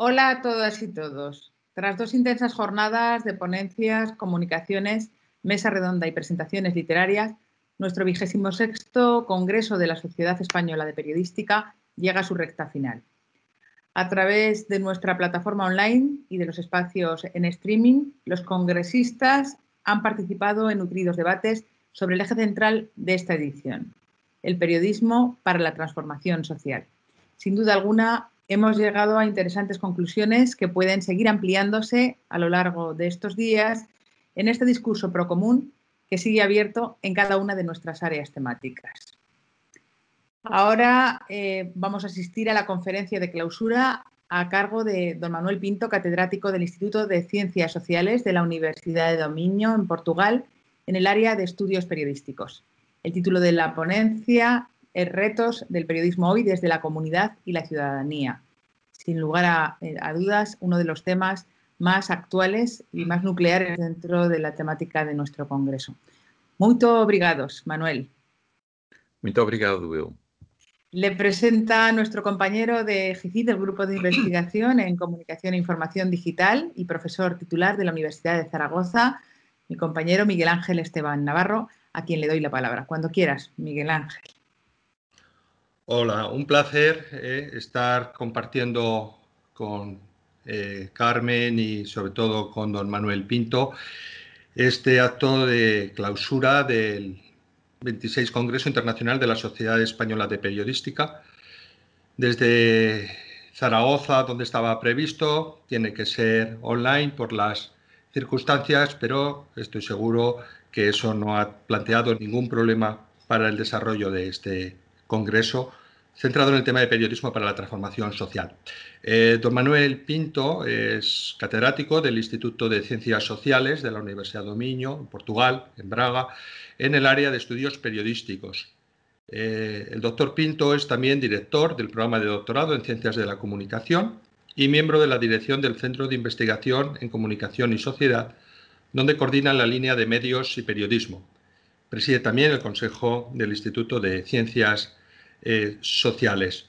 Hola a todas y todos. Tras dos intensas jornadas de ponencias, comunicaciones, mesa redonda y presentaciones literarias, nuestro 26º Congreso de la Sociedad Española de Periodística llega a su recta final. A través de nuestra plataforma online y de los espacios en streaming, los congresistas han participado en nutridos debates sobre el eje central de esta edición, el periodismo para la transformación social. Sin duda alguna, hemos llegado a interesantes conclusiones que pueden seguir ampliándose a lo largo de estos días en este discurso procomún que sigue abierto en cada una de nuestras áreas temáticas. Ahora vamos a asistir a la conferencia de clausura a cargo de don Manuel Pinto, catedrático del Instituto de Ciencias Sociales de la Universidad de Minho, en Portugal, en el área de estudios periodísticos. El título de la ponencia es Retos del periodismo hoy desde la comunidad y la ciudadanía. Sin lugar a dudas, uno de los temas más actuales y más nucleares dentro de la temática de nuestro congreso. Muito obrigados, Manuel. Muito obrigado, Will. Le presenta a nuestro compañero de GICID, del Grupo de Investigación en Comunicación e Información Digital y profesor titular de la Universidad de Zaragoza, mi compañero Miguel Ángel Esteban Navarro, a quien le doy la palabra. Cuando quieras, Miguel Ángel. Hola, un placer estar compartiendo con Carmen y sobre todo con don Manuel Pinto este acto de clausura del 26 Congreso Internacional de la Sociedad Española de Periodística. Desde Zaragoza, donde estaba previsto, tiene que ser online por las circunstancias, pero estoy seguro que eso no ha planteado ningún problema para el desarrollo de este congreso centrado en el tema de periodismo para la transformación social. Don Manuel Pinto es catedrático del Instituto de Ciencias Sociales de la Universidad do Minho, en Portugal, en Braga, en el área de estudios periodísticos. El doctor Pinto es también director del programa de doctorado en Ciencias de la Comunicación y miembro de la dirección del Centro de Investigación en Comunicación y Sociedad, donde coordina la línea de medios y periodismo. Preside también el Consejo del Instituto de Ciencias Sociales.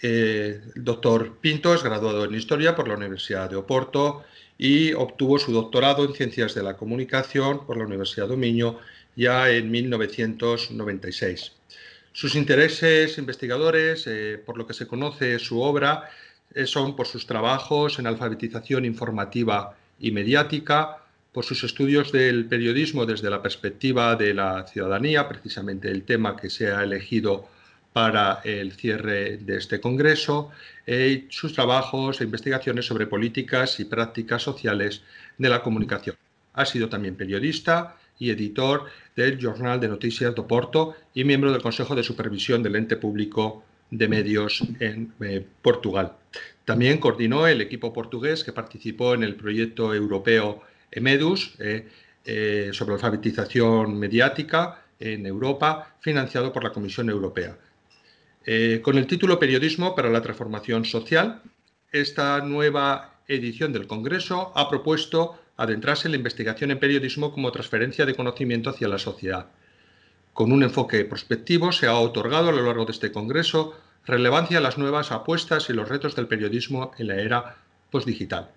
El doctor Pinto es graduado en Historia por la Universidad de Oporto y obtuvo su doctorado en Ciencias de la Comunicación por la Universidad do Minho ya en 1996. Sus intereses investigadores, por lo que se conoce su obra, son por sus trabajos en alfabetización informativa y mediática, por sus estudios del periodismo desde la perspectiva de la ciudadanía, precisamente el tema que se ha elegido para el cierre de este congreso, y sus trabajos e investigaciones sobre políticas y prácticas sociales de la comunicación. Ha sido también periodista y editor del Jornal de Notícias do Porto y miembro del Consejo de Supervisión del Ente Público de Medios en Portugal. También coordinó el equipo portugués que participó en el proyecto europeo EMEDUS sobre alfabetización mediática en Europa, financiado por la Comisión Europea. Con el título Periodismo para la transformación social, esta nueva edición del Congreso ha propuesto adentrarse en la investigación en periodismo como transferencia de conocimiento hacia la sociedad. Con un enfoque prospectivo se ha otorgado a lo largo de este Congreso relevancia a las nuevas apuestas y los retos del periodismo en la era postdigital.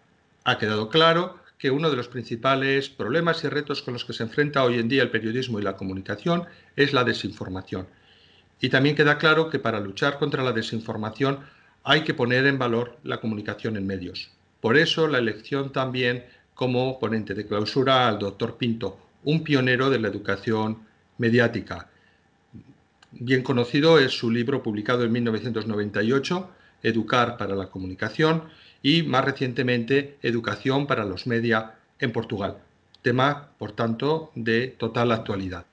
Ha quedado claro que uno de los principales problemas y retos con los que se enfrenta hoy en día el periodismo y la comunicación es la desinformación. Y también queda claro que para luchar contra la desinformación hay que poner en valor la comunicación en medios. Por eso la elección también como ponente de clausura al doctor Pinto, un pionero de la educación mediática. Bien conocido es su libro publicado en 1998, Educar para la Comunicación, y más recientemente Educación para los Media en Portugal, tema, por tanto, de total actualidad.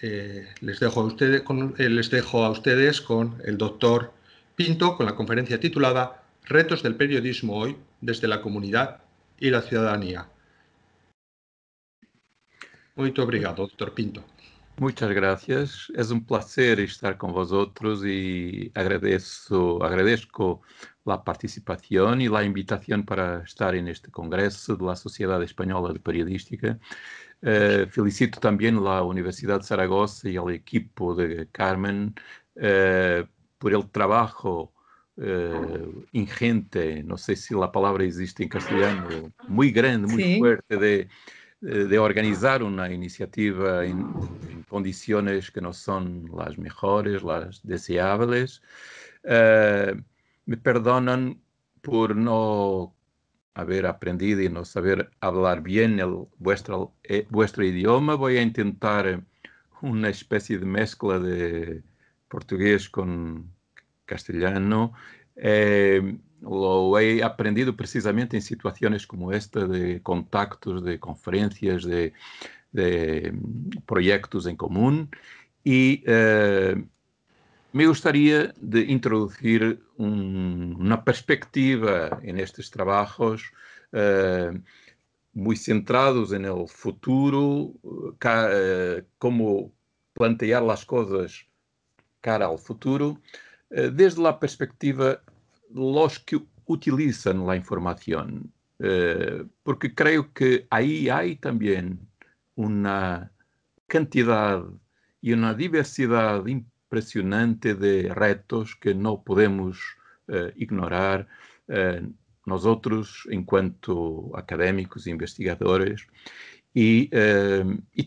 Les dejo a ustedes con el doctor Pinto, con la conferencia titulada Retos del periodismo hoy desde la comunidad y la ciudadanía. Muy obrigado, doctor Pinto. Muchas gracias. Es un placer estar con vosotros y agradezco la participación y la invitación para estar en este Congreso de la Sociedad Española de Periodística. Felicito también la Universidad de Zaragoza y al equipo de Carmen por el trabajo ingente, não sei se a palavra existe em castelhano, muito grande, muito forte, de organizar uma iniciativa em condições que não são as melhores, as deseáveis. Me perdonan por não haber aprendido e não saber falar bem vuestro idioma. Vou tentar uma espécie de mescla de português com castelhano. Lo he aprendido precisamente en situaciones como esta, de contactos, de conferencias, de proyectos en común, y me gustaría de introducir una perspectiva en estos trabajos muy centrados en el futuro, cómo plantear las cosas cara al futuro, desde la perspectiva los que utilizan la información, porque creo que ahí hay también una cantidad y una diversidad impresionante de retos que no podemos ignorar nosotros en cuanto académicos e investigadores, y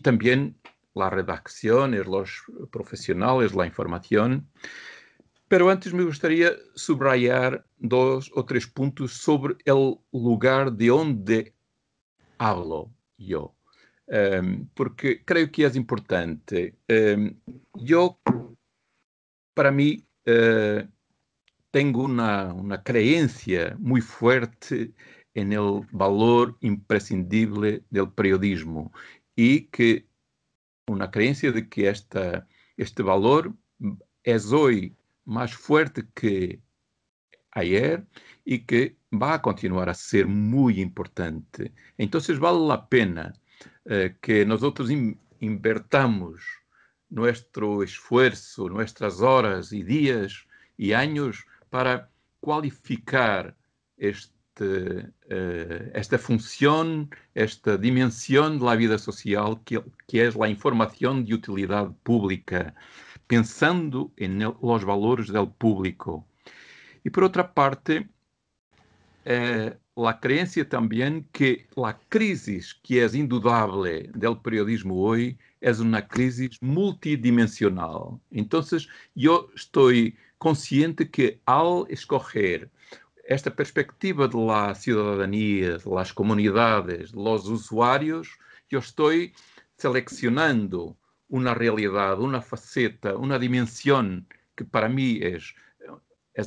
también las redacciones, los profesionales, la información. Pero antes me gustaría subrayar 2 o 3 puntos sobre el lugar de onde hablo yo, porque creo que es importante. Para mí, tengo una creencia muy fuerte en el valor imprescindible del periodismo, y que una creencia de que este valor es hoy mais forte que ayer e que vai continuar a ser muito importante. Então, vale a pena que nós invertamos nosso esforço, nossas horas e dias e anos para qualificar esta função, esta dimensão da vida social que é a informação de utilidade pública, pensando nos valores do público. E, por outra parte, a crença também que a crise que é indudável do periodismo hoje é uma crise multidimensional. Então, eu estou consciente que, ao escolher esta perspectiva da cidadania, das comunidades, dos usuários, eu estou selecionando uma realidade, uma faceta, uma dimensão que para mim é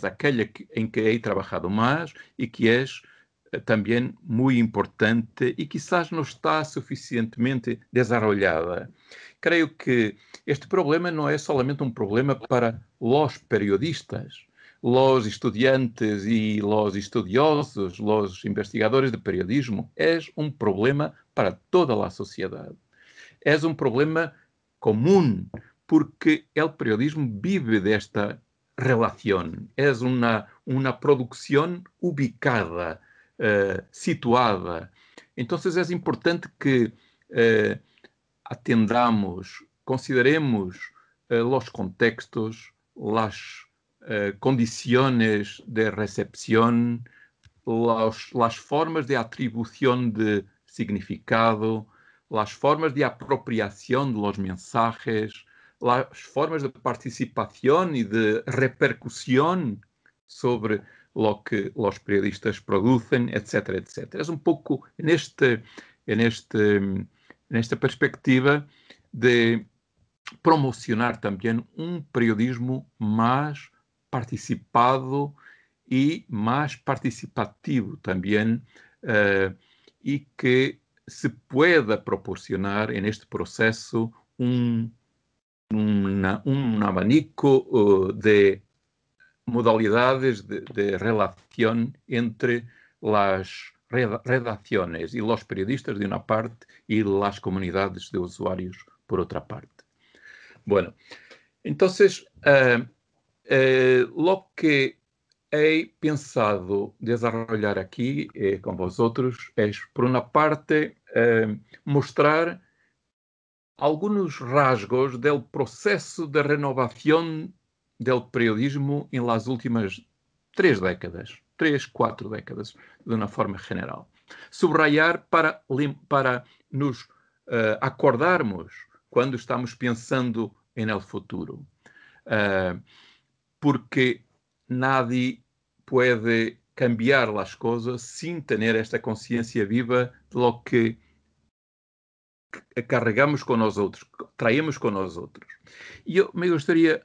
aquela em que he trabalhado mais e que é também muito importante e quizás não está suficientemente desenvolvida. Creio que este problema não é somente problema para os periodistas, os estudantes e os estudiosos, os investigadores de periodismo. É problema para toda a sociedade. É problema común, porque el periodismo vive de esta relación. Es una producción ubicada, situada. Entonces es importante que atendamos, consideremos los contextos, las condiciones de recepción, las formas de atribución de significado, as formas de apropriação dos mensagens, as formas de participação e de repercussão sobre o que os periodistas produzem, etc, etc. É pouco nesta perspectiva de promocionar também periodismo mais participado e mais participativo também, e que se pueda proporcionar en este proceso un abanico de modalidades de relación entre las redacciones y los periodistas de una parte y las comunidades de usuarios por otra parte. Bueno, entonces lo que he pensado desarrollar aqui com vosotros é, por uma parte, mostrar alguns rasgos do processo de renovação do periodismo em las últimas 3, 4 décadas, de uma forma general. Subrayar para nos acordarmos quando estamos pensando no futuro. Porque nadie pode cambiar as coisas sem ter esta consciência viva de lo que carregamos com nós outros, traemos com nós outros. E eu me gostaria de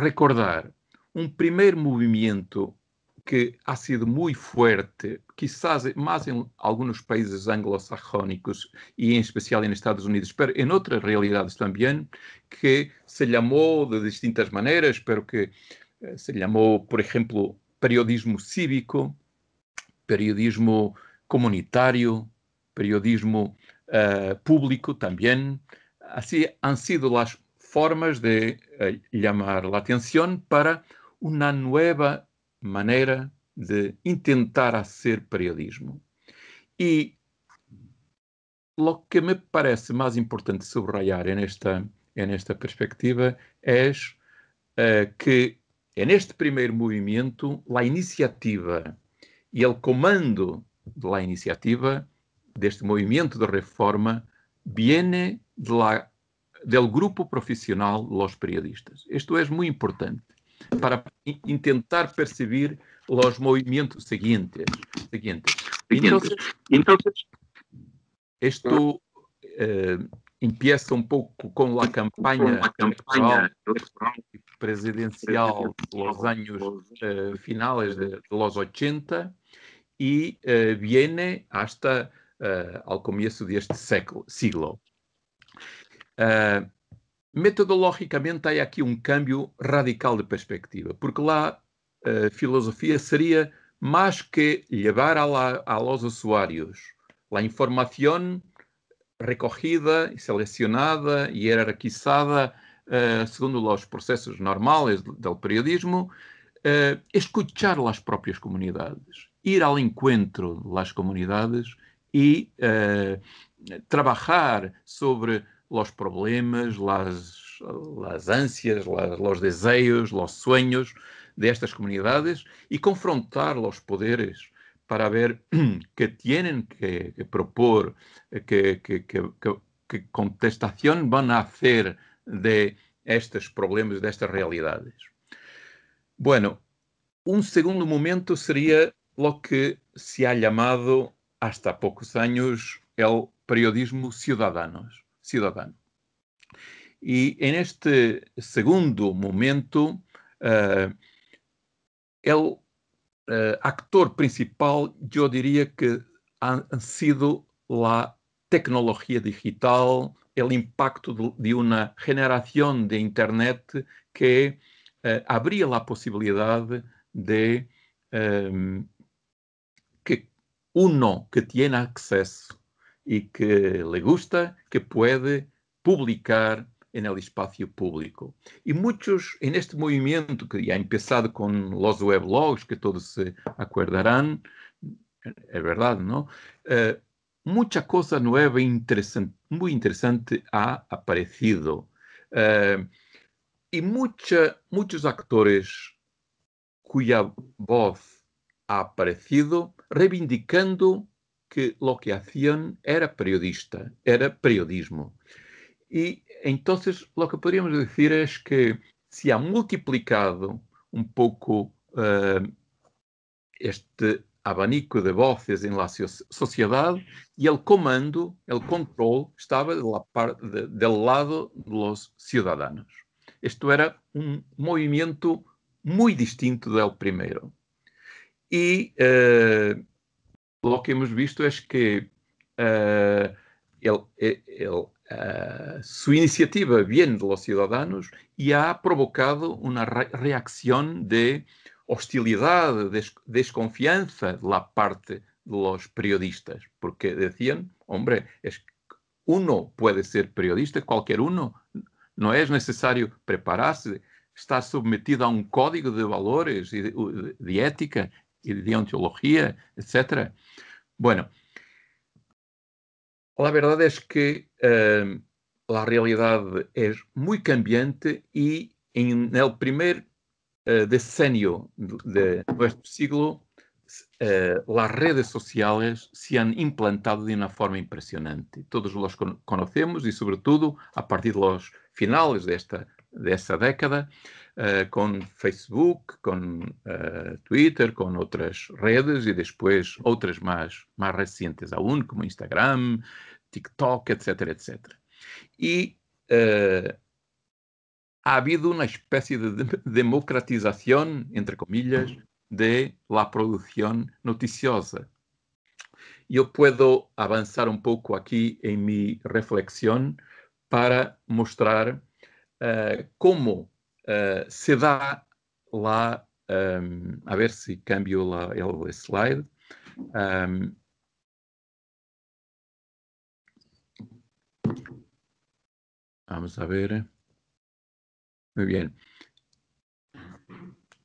recordar primeiro movimento que ha sido muito forte, quizás mais em alguns países anglo-saxónicos e em especial nos Estados Unidos, mas em outras realidades também, que se chamou de distintas maneiras, pero que se chamou, por exemplo, periodismo cívico, periodismo comunitário, periodismo público também. Assim han sido as formas de chamar a atenção para uma nova maneira de tentar fazer periodismo. E o que me parece mais importante subrayar nesta perspectiva é que neste primeiro movimento a iniciativa e o comando da iniciativa deste movimento de reforma viene do grupo profissional dos periodistas. Isto é muito importante para tentar perceber os movimentos seguintes. Então, isto empieza pouco com a campanha presidencial dos anos finais dos 80 e viene hasta ao começo deste siglo. Metodologicamente, há aqui cambio radical de perspectiva, porque lá a filosofia seria mais que levar a los usuarios a informação recorrida, selecionada e hierarquizada segundo os processos normais do periodismo, escuchar as próprias comunidades, ir ao encontro das comunidades e trabalhar sobre os problemas, as ânsias, os desejos, os sonhos destas comunidades e confrontar os poderes para ver que têm que propor, que contestação vão a fazer de estes problemas, destas realidades. Bueno, segundo momento seria o que se ha chamado, hasta poucos anos, o periodismo cidadano. E neste segundo momento, o actor principal, eu diria que han sido a tecnologia digital, o impacto de uma geração de internet que abria a possibilidade de que uno que tem acesso e que le gusta, que pode publicar no espaço público. E muitos, neste movimento, que já começado com os weblogs, que todos se acordarão, é verdade, não? Muita coisa nova e muito interessante ha aparecido. E muitos actores cuja voz ha aparecido reivindicando que lo que hacían era periodismo. E entonces lo que podríamos decir es que se ha multiplicado pouco este abanico de voces en la sociedad y el comando, el control, estaba del lado de los ciudadanos. Esto era movimiento muy distinto del primero. Y o que hemos visto é que sua iniciativa vem dos cidadãos e ha provocado uma reação de hostilidade, desconfiança da parte dos periodistas, porque diziam, hombre, uno pode ser periodista, qualquer uno, não é necessário preparar-se, estar submetido a código de valores, de ética e de ontologia, etc. Bueno, a verdade é que a realidade é muito cambiante e no primeiro decenio de este siglo, las redes sociales se han implantado de una forma impresionante. Todos los conocemos y, sobre todo, a partir de los finales de esta década, con Facebook, con Twitter, con otras redes y después otras más recientes aún, como Instagram, TikTok, etcétera, etcétera. Y ha habido una especie de democratización, entre comillas, de la producción noticiosa. Yo puedo avanzar un poco aquí en mi reflexión para mostrar cómo se da la... a ver si cambio el slide. Vamos a ver. Muy bien.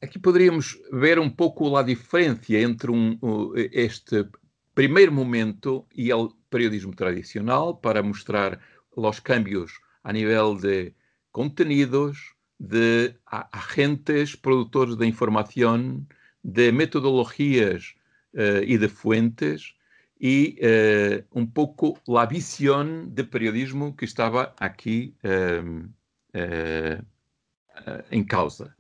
Aqui poderíamos ver um pouco a diferença entre este primeiro momento e o periodismo tradicional para mostrar os cambios a nível de contenidos, de agentes, produtores de informação, de metodologias e de fuentes, e pouco a visão de periodismo que estava aqui em causa.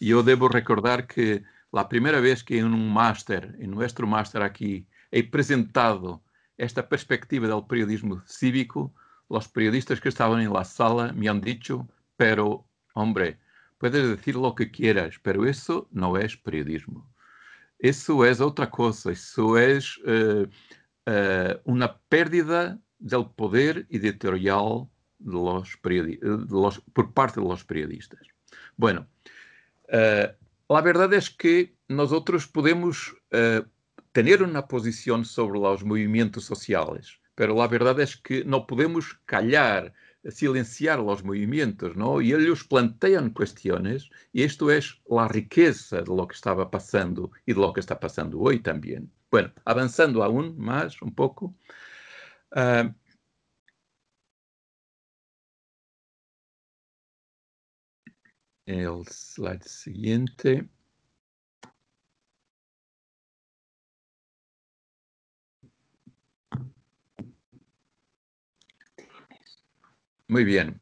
E eu devo recordar que a primeira vez que em nosso máster aqui, é apresentado esta perspectiva do periodismo cívico, os periodistas que estavam na sala me han dicho, pero, hombre, puedes decir lo que quieras, pero eso no es periodismo. Eso es outra coisa, isso é uma pérdida do poder editorial por parte dos periodistas. Bueno, la verdad es que nosotros podemos tener una posición sobre los movimientos sociales, pero la verdad es que no podemos callar, silenciar los movimientos, ¿no? Y ellos plantean cuestiones, y esto es la riqueza de lo que estaba pasando y de lo que está pasando hoy también. Bueno, avanzando aún más un poco. El slide siguiente. Muy bien.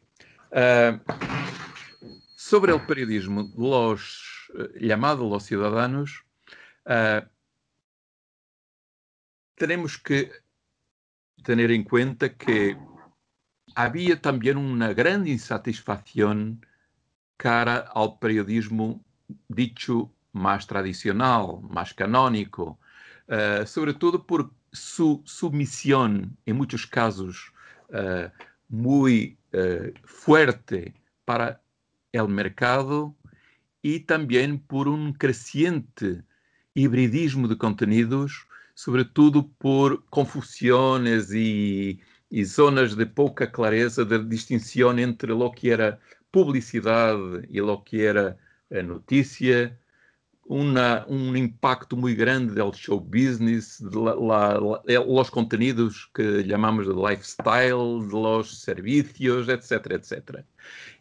Sobre el periodismo, los llamados los ciudadanos, tenemos que tener en cuenta que había también una gran insatisfacción cara ao periodismo dito mais tradicional, mais canónico, sobretudo por sua submissão, em muitos casos, muito forte para o mercado e também por crescente hibridismo de conteúdos, sobretudo por confusões e zonas de pouca clareza de distinção entre o que era publicidade e lo que era notícia, impacto muito grande do show business, dos conteúdos que chamamos de lifestyle, dos serviços, etc, etc.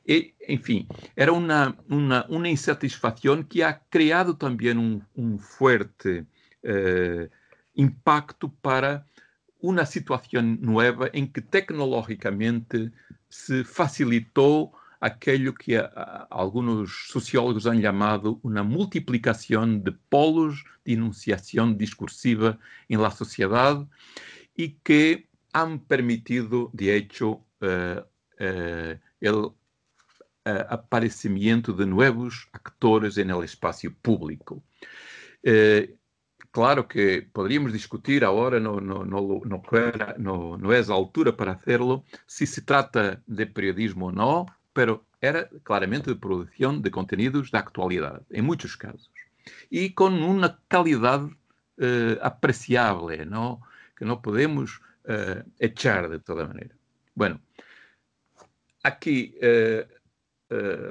E, enfim, era uma insatisfação que ha criado também forte impacto para uma situação nova em que tecnologicamente se facilitou aquilo que alguns sociólogos han chamado uma multiplicação de polos de enunciação discursiva em la sociedade e que han permitido, de hecho, o aparecimento de novos actores no espaço público. Claro que poderíamos discutir agora, não é a altura para fazê-lo, se se trata de periodismo ou não, pero era claramente de produção de conteúdos da actualidade, em muitos casos. E com uma qualidade apreciável, ¿no? Que não podemos echar de toda maneira. Bueno, aqui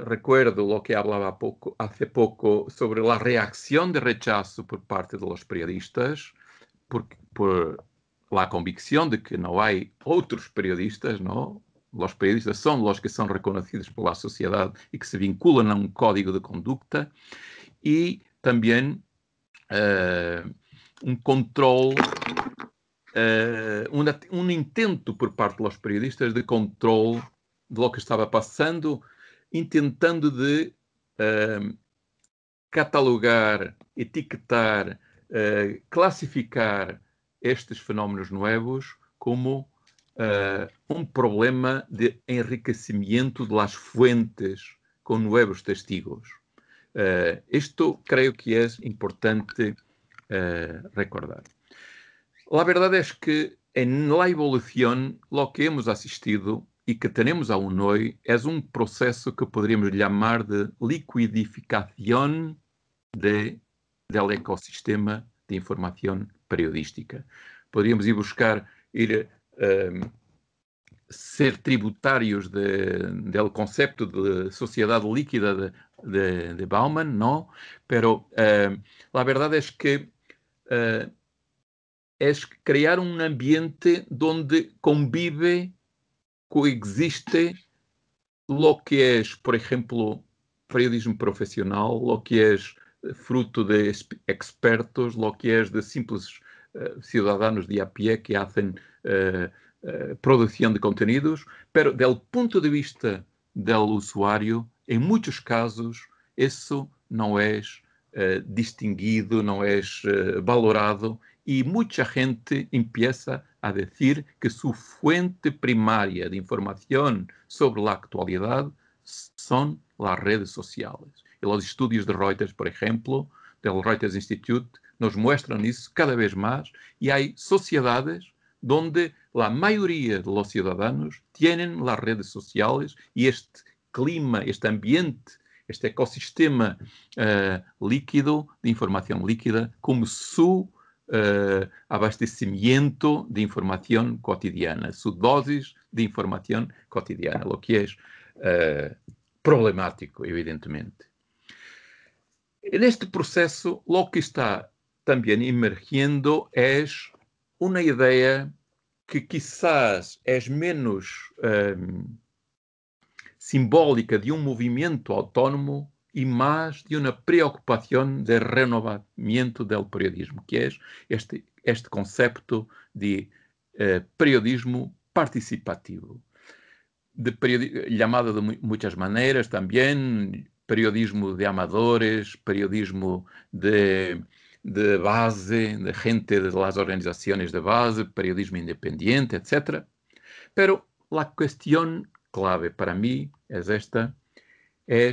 recuerdo o que falava hace pouco sobre a reação de rechazo por parte dos periodistas, por a convicção de que não há outros periodistas, ¿no? Los periodistas são los que são reconhecidos pela sociedade e que se vinculam a um código de conduta, e também um controle, um intento por parte dos periodistas de controle de lo que estava passando, intentando de catalogar, etiquetar, classificar estes fenómenos novos como um problema de enriquecimento das fontes com novos testigos. Isto, creio que é importante recordar. A verdade é que, na evolução, o que hemos assistido e que temos aún hoje é processo que poderíamos chamar de liquidificação del ecossistema de informação periodística. Poderíamos ir buscar, ser tributários do conceito de sociedade líquida de Bauman, não? Pero a verdade é que é criar um ambiente onde convive, coexiste lo que é, por exemplo, periodismo profissional, lo que é fruto de expertos, lo que é de simples cidadãos de a pé que fazem produção de conteúdos, mas, do ponto de vista do usuário, em muitos casos, isso não é distinguido, não é valorado, e muita gente empieza a dizer que sua fonte primária de informação sobre a atualidade são as redes sociais. E os estudos de Reuters, por exemplo, do Reuters Institute, nos mostram isso cada vez mais, e há sociedades onde a maioria dos cidadãos têm as redes sociais, e este clima, este ambiente, este ecossistema líquido, de informação líquida, como seu abastecimento de informação cotidiana, sua dosis de informação cotidiana, o que é problemático, evidentemente. Neste processo, o que está também emergindo é uma ideia que quizás é menos simbólica de movimento autónomo e mais de uma preocupação de renovamento do periodismo, que é este conceito de periodismo participativo, chamado de muitas maneiras também, periodismo de amadores, periodismo de base, de gente das organizações de base, periodismo independente, etc. Pero a questão clave para mim é esta, é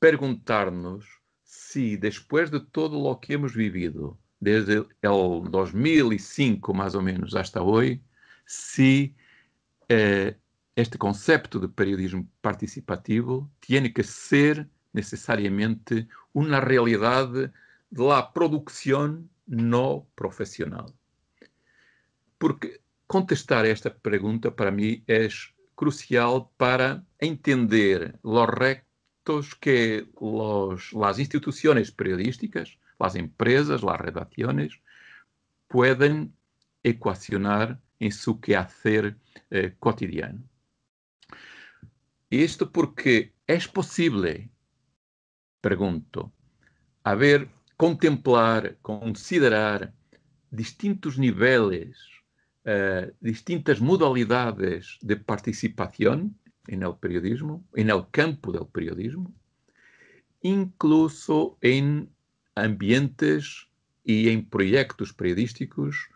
perguntar-nos se, depois de todo o que hemos vivido, desde o 2005, mais ou menos, hasta hoje, se este conceito de periodismo participativo tem que ser, necessariamente, uma realidade da produção não profissional. Porque contestar esta pergunta, para mim, é crucial para entender os retos que as instituições periodísticas, as empresas, as redações, podem equacionar em seu quehacer cotidiano. Isto porque é possível, pergunto, haver, contemplar, considerar distintos níveis, distintas modalidades de participação no periodismo, no campo do periodismo, incluso em ambientes e em projetos periodísticos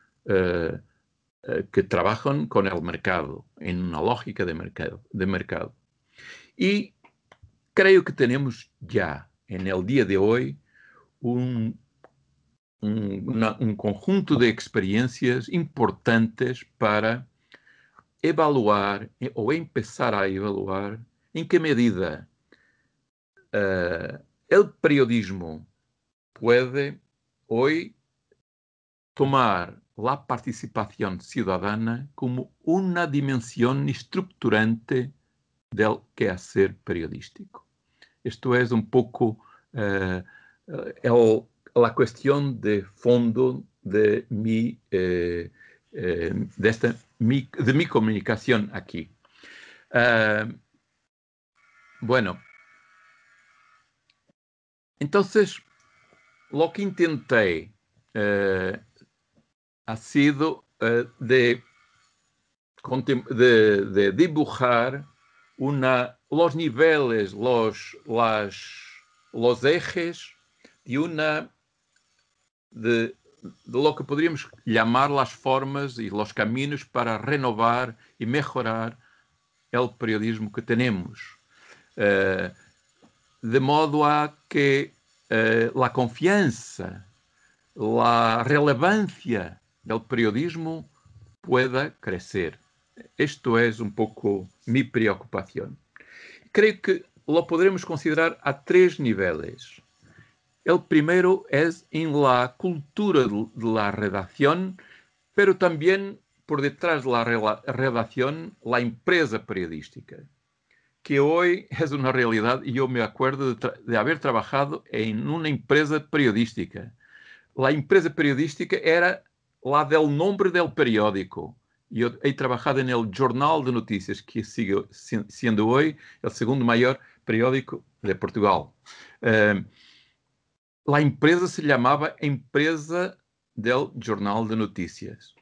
que trabalham com o mercado, em uma lógica de mercado. E creio que temos já, no dia de hoje, um conjunto de experiências importantes para evaluar ou começar a evaluar em que medida o periodismo pode hoje tomar a participação cidadana como uma dimensão estruturante do quehacer periodístico. Isto é pouco a questão de fundo de mi comunicação aqui. Bueno, entonces lo que intenté ha sido de dibujar los niveles, los ejes de lo que podríamos llamar las formas y los caminos para renovar y mejorar el periodismo que tenemos, de modo a que la confianza, la relevancia del periodismo pueda crecer. Esto es un poco mi preocupación. Creo que lo podremos considerar a tres niveles. El primero es en la cultura de la redacción, pero también por detrás de la redacción, la empresa periodística, que hoy es una realidad, y yo me acuerdo de haber trabajado en una empresa periodística. La empresa periodística era la del nombre del periódico. Yo he trabajado en el Jornal de Notícias, que sigue siendo hoy el segundo mayor periódico de Portugal. La empresa se llamaba Empresa del Jornal de Notícias.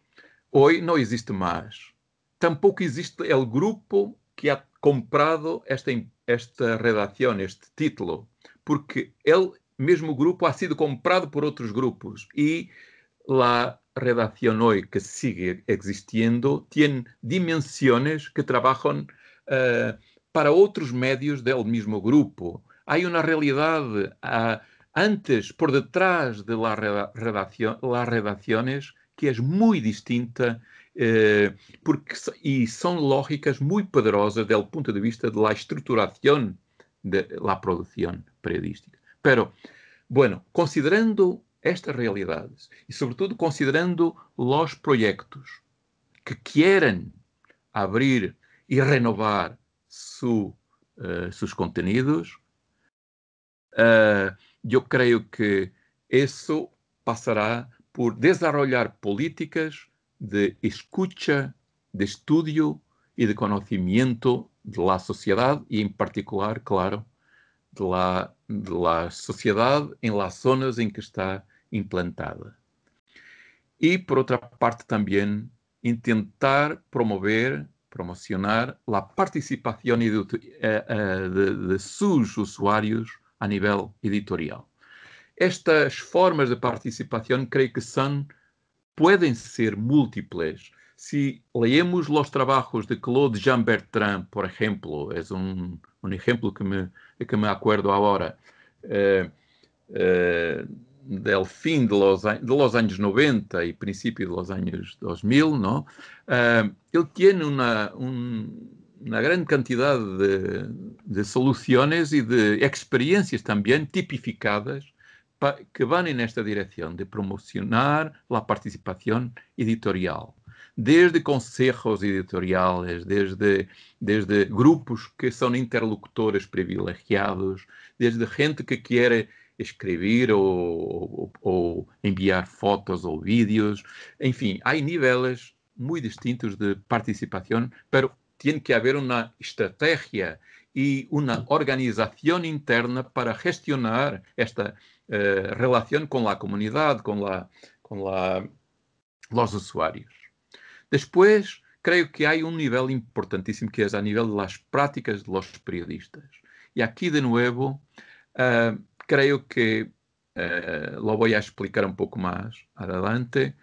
Hoy no existe más. Tampoco existe el grupo que ha comprado esta redacción, este título, porque el mesmo grupo ha sido comprado por otros grupos y la redacción hoy que sigue existiendo tiene dimensiones que trabajan para otros medios del mismo grupo. Hay una realidad antes, por detrás de las redacciones, que es muy distinta y son lógicas muy poderosas desde el punto de vista de la estructuración de la producción periodística. Pero, bueno, considerando estas realidades y sobretudo considerando los proyectos que quieren abrir y renovar sus contenidos, yo creo que eso pasará por desarrollar políticas de escucha, de estudio y de conocimiento de la sociedad y en particular, claro, de la sociedad en las zonas en que está implantada. Y, por otra parte, también intentar promocionar la participación de sus usuarios a nivel editorial. Estas formas de participación creo que pueden ser múltiples. Si leemos los trabajos de Claude Jean Bertrand, por ejemplo, es un ejemplo que me acuerdo ahora, del fin de los años 90 y principio de los años 2000, ¿no? Él tiene una gran cantidad de soluciones y de experiencias también tipificadas que van en esta dirección de promocionar la participación editorial, desde consejos editoriales, desde grupos que son interlocutores privilegiados, desde gente que quiere escribir o enviar fotos o vídeos. Enfim, hay niveles muy distintos de participación, pero tiene que haber una estrategia y una organización interna para gestionar esta relación con la comunidad, con los usuarios. Después, creo que hay un nivel importantísimo que es a nivel de las prácticas de los periodistas. Y aquí, de nuevo, creo que lo voy a explicar un poco más adelante.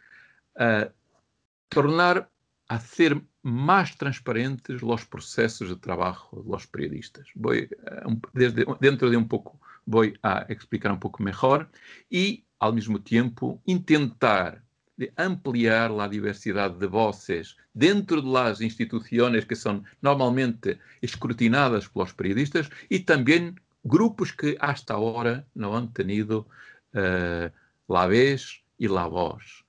Hacer más transparentes los procesos de trabajo de los periodistas. Dentro de un poco voy a explicar un poco mejor y, al mismo tiempo, intentar de ampliar la diversidad de voces dentro de las instituciones que son normalmente escrutinadas por los periodistas y también grupos que hasta ahora no han tenido la vez y la voz.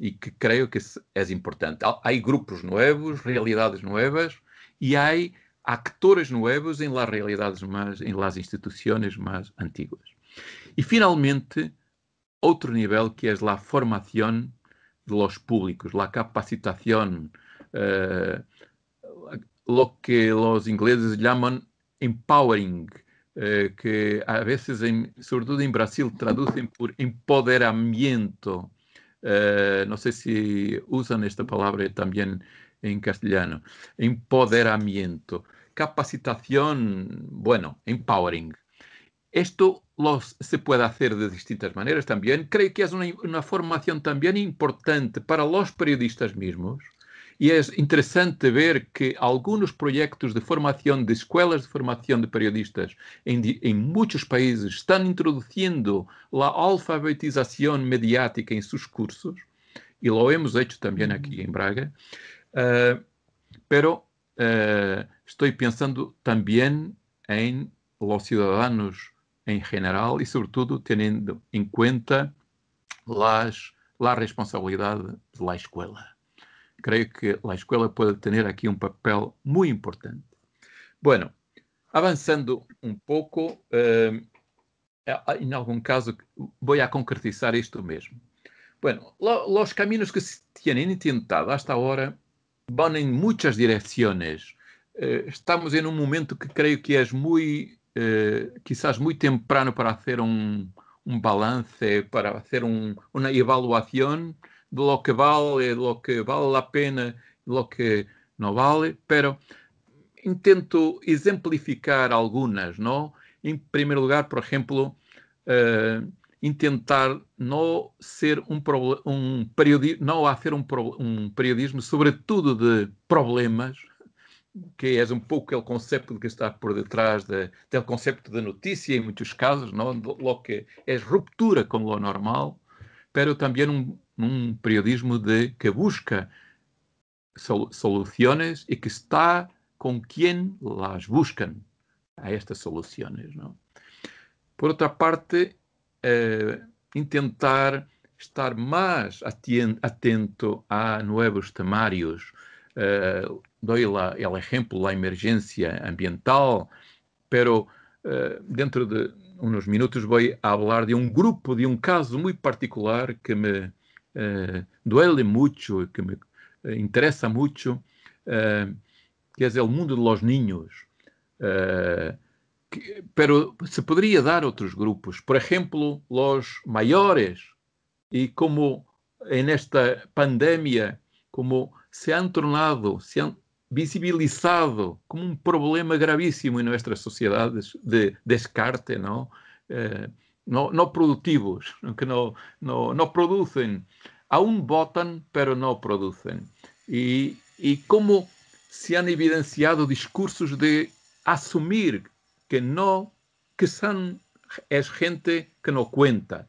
Y que creo que es importante. Hay grupos nuevos, realidades nuevas y hay actores nuevos en las realidades en las instituciones más antiguas. Y finalmente, otro nivel que es la formación de los públicos, la capacitación, lo que los ingleses llaman empowering, que a veces, sobre todo en Brasil, traducen por empoderamiento. No sé si usan esta palabra también en castellano. Empoderamiento. Capacitación, bueno, empowering. Esto se puede hacer de distintas maneras también. Creo que es una formación también importante para los periodistas mismos. Y es interesante ver que algunos proyectos de formación, de escuelas de formación de periodistas en muchos países están introduciendo la alfabetización mediática en sus cursos, y lo hemos hecho también aquí en Braga, pero estoy pensando también en los ciudadanos en general y sobre todo teniendo en cuenta la responsabilidad de la escuela. Creio que a escola pode ter aqui papel muito importante. Bueno, avançando pouco, em algum caso, vou concretizar isto mesmo. Bueno, os caminhos que se têm tentado hasta agora vão em muitas direções. Estamos em momento que creio que é muito, quizás muito temprano para fazer balance, para fazer uma avaliação de lo que vale, vale a pena, lo que no vale, pero intento exemplificar algumas, ¿no? Em primeiro lugar, por exemplo, intentar não ser não haver periodismo, sobretudo de problemas, que é pouco o conceito que está por detrás do conceito de notícia em muitos casos, ¿no? Lo que é ruptura com lo normal, pero também periodismo que busca soluções e que está com quem las buscan a estas soluções, ¿no? Por outra parte, intentar estar mais atento a novos temários. Dou o exemplo da emergência ambiental, pero dentro de uns minutos vou falar de grupo, de caso muito particular que me duele mucho, que me interesa mucho, que es el mundo de los niños. Pero se podría dar otros grupos, por ejemplo, los mayores, y como en esta pandemia, como se han visibilizado como problema gravísimo en nuestras sociedades de descarte, ¿no? No produtivos, que no producen, aún votan, pero no producen. Y cómo se han evidenciado discursos de asumir que es gente que no cuenta.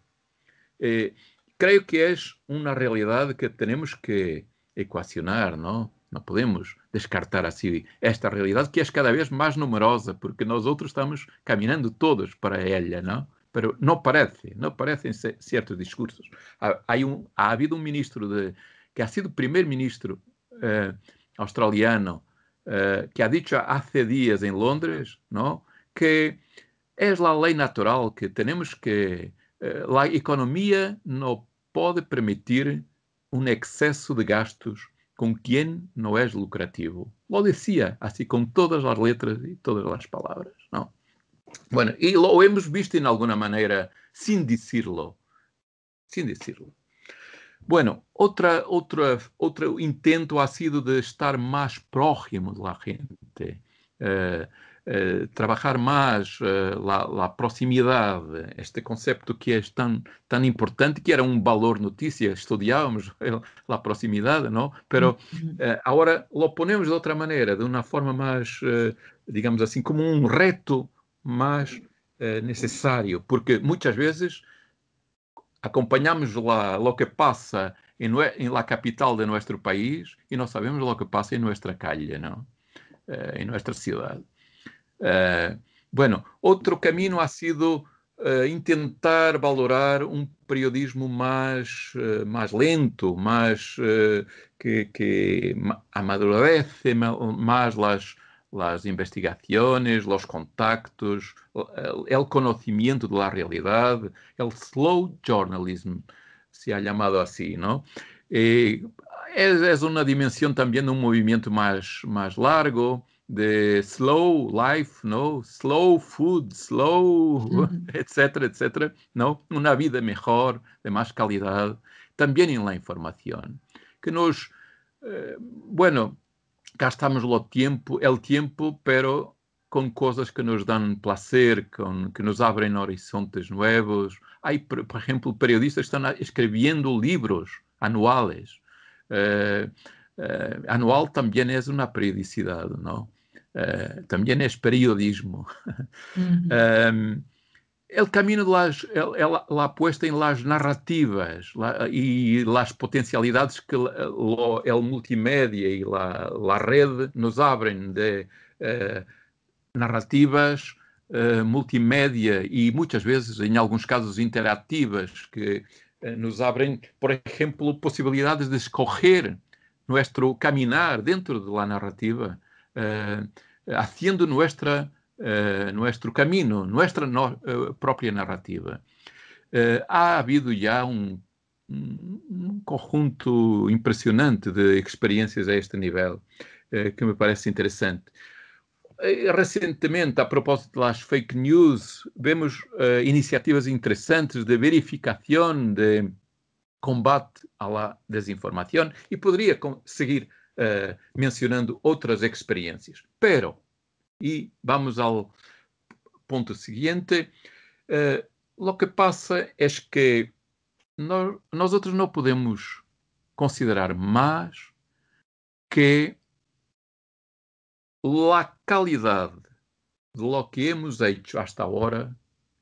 Creo que es una realidad que tenemos que ecuacionar, ¿no? No podemos descartar así esta realidad que es cada vez más numerosa, porque nosotros estamos caminando todos para ella, ¿no? Pero no parecen ciertos discursos. Ha habido un ministro que ha sido primer ministro australiano, que ha dicho hace días en Londres, ¿no?, que es la ley natural, que tenemos que... la economía no puede permitir un exceso de gastos con quien no es lucrativo. Lo decía así con todas las letras y todas las palabras, ¿no? Bueno, y lo hemos visto en alguna manera sin decirlo. Bueno, otro intento ha sido de estar más próximo de la gente, trabajar más la proximidad, este concepto que es tan importante, que era valor noticia, estudiábamos la proximidad, ¿no? Pero ahora lo ponemos de otra manera, de una forma más, digamos así, como un reto mais necessário, porque muitas vezes acompanhamos o que passa em la capital de nosso país e não sabemos o que passa em nossa calle, não? Em nossa cidade. Bueno, outro caminho ha sido tentar valorar periodismo mais lento, mais que amadurece mais las investigaciones, los contactos, el conocimiento de la realidad, el slow journalism, se ha llamado así, ¿no? es una dimensión también de un movimiento más largo, de slow life, ¿no? Slow food, slow, etcétera, etcétera, ¿no? Una vida mejor, de más calidad, también en la información. Que nos, bueno, gastamos el tiempo, pero con cosas que nos dan placer, que nos abren horizontes nuevos. Hay, por ejemplo, periodistas que están escribiendo libros anuales. Anual también es una periodicidad, ¿no? También es periodismo. El camino de la apuesta en las narrativas y las potencialidades que el multimedia y la red nos abren de narrativas, multimédia e muitas vezes, em alguns casos, interativas, que nos abrem, por exemplo, possibilidades de escorrer nosso caminhar dentro da narrativa, fazendo nosso caminho, nossa própria narrativa. Há havido já um conjunto impressionante de experiências a este nível, que me parece interessante. Recentemente, a propósito das fake news, vemos iniciativas interessantes de verificação, de combate à desinformação, e poderia seguir mencionando outras experiências. Pero, e vamos ao ponto seguinte, o que passa é que nós outros não podemos considerar mais que a calidade de lo que hemos hecho hasta ahora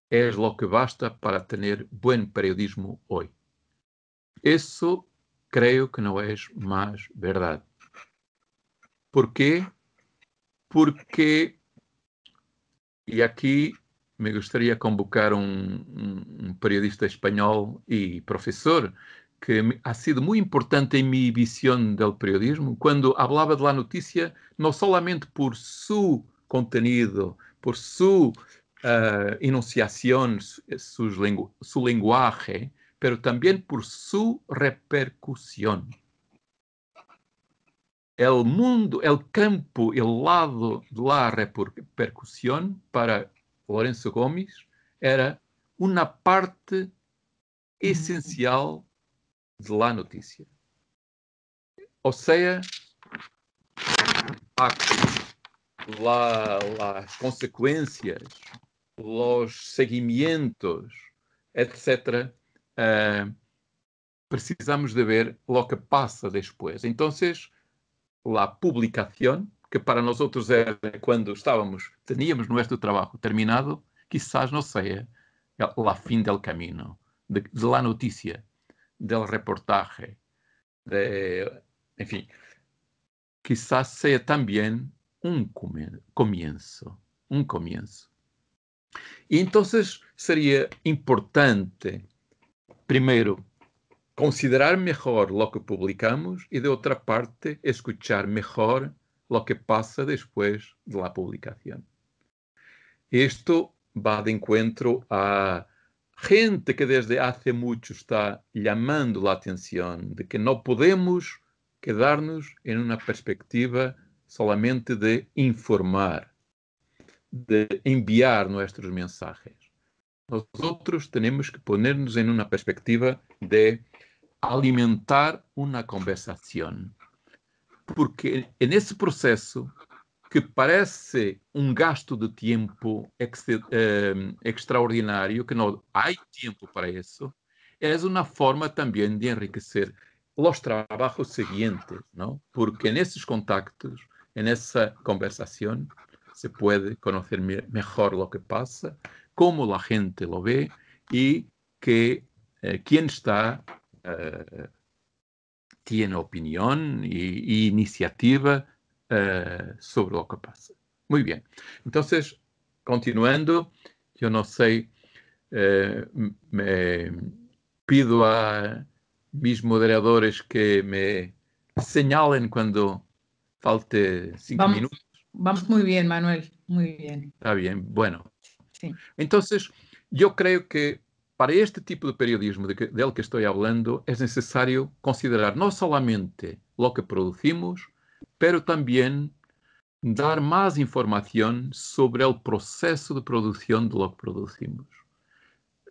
es lo que basta para tener buen periodismo hoy. Eso creo que no es más verdad. ¿Por qué? Porque, y aquí me gustaría convocar un periodista español y profesor que ha sido muy importante en mi visión del periodismo, cuando hablaba de la noticia, no solamente por su contenido, por su enunciación, su lenguaje, pero también por su repercusión. El mundo, el campo, el lado de la repercusión para Lorenzo Gómez era una parte esencial de la noticia. O sea, las consecuencias, los seguimientos, etc. Precisamos de ver lo que pasa después. Entonces, la publicación, que para nosotros era cuando teníamos nuestro trabajo terminado, quizás no sea la fin del camino, de la noticia, del reportaje, en fin, quizás sea también un comienzo, Y entonces sería importante, primero, considerar mejor lo que publicamos y de otra parte, escuchar mejor lo que pasa después de la publicación. Esto va de encuentro a gente que desde hace mucho está llamando la atención de que no podemos quedarnos en una perspectiva solamente de informar, de enviar nuestros mensajes. Nosotros tenemos que ponernos en una perspectiva de alimentar una conversación. Porque en ese proceso, que parece gasto de tempo extraordinário, que não há tempo para isso, é uma forma também de enriquecer os trabalhos seguintes, não? Porque nesses contactos, nessa conversação, se pode conhecer melhor o que passa, como a gente lo vê e que quem está tem opinião e iniciativa sobre lo que pasa. Muy bien. Entonces, continuando, yo no sé, me pido a mis moderadores que me señalen cuando falte 5 minutos. Vamos muy bien, Manuel, muy bien. Está bien, bueno. Sí. Entonces, yo creo que Para este tipo de periodismo del que estoy hablando es necesario considerar no solamente lo que producimos, pero también dar más información sobre el proceso de producción de lo que producimos.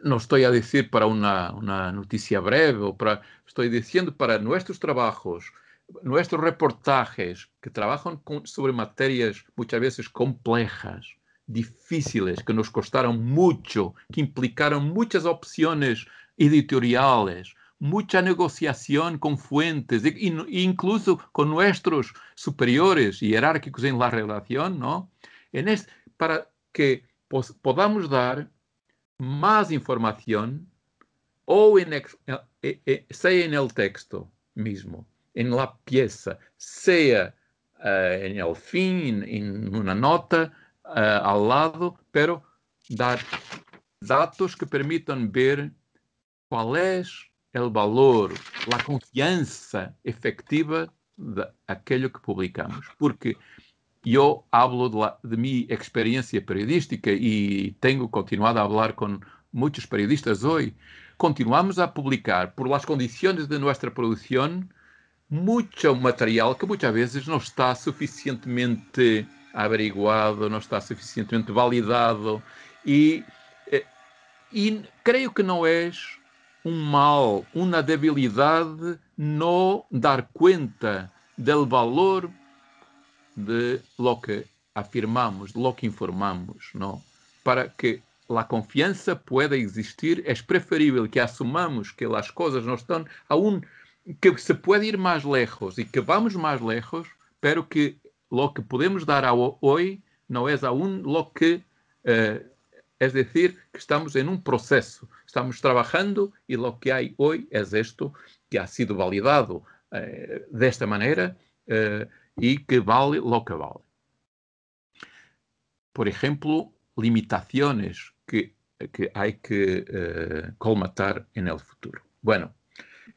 No estoy a decir para una noticia breve, o para, estoy diciendo para nuestros trabajos, nuestros reportajes que trabajan sobre materias muchas veces complejas, difíciles, que nos costaron mucho, que implicaron muchas opciones editoriales, mucha negociación con fuentes, e incluso con nuestros superiores hierárquicos en la relación, ¿no? Para que podamos dar más información, o sea en el texto mismo, en la pieza, sea en el fin, en una nota, ao lado, pero dar datos que permitam ver qual é o valor, a confiança efectiva daquilo que publicamos. Porque eu hablo de minha experiência periodística e tenho continuado a falar com muitos periodistas hoje. Continuamos a publicar, por las condições de nossa produção, muito material que muitas vezes não está suficientemente averiguado, não está suficientemente validado, e creio que não é um mal, uma debilidade não dar conta do valor de lo que afirmamos, de lo que informamos, não? Para que a confiança pueda existir, é preferível que assumamos que as coisas não estão aún, que se pode ir mais lejos e que vamos mais lejos, pero que lo que podemos dar hoy no es aún lo que, es decir, que estamos en un proceso, estamos trabajando y lo que hay hoy es esto que ha sido validado de esta manera y que vale lo que vale. Por ejemplo, limitaciones que hay que colmatar en el futuro. Bueno,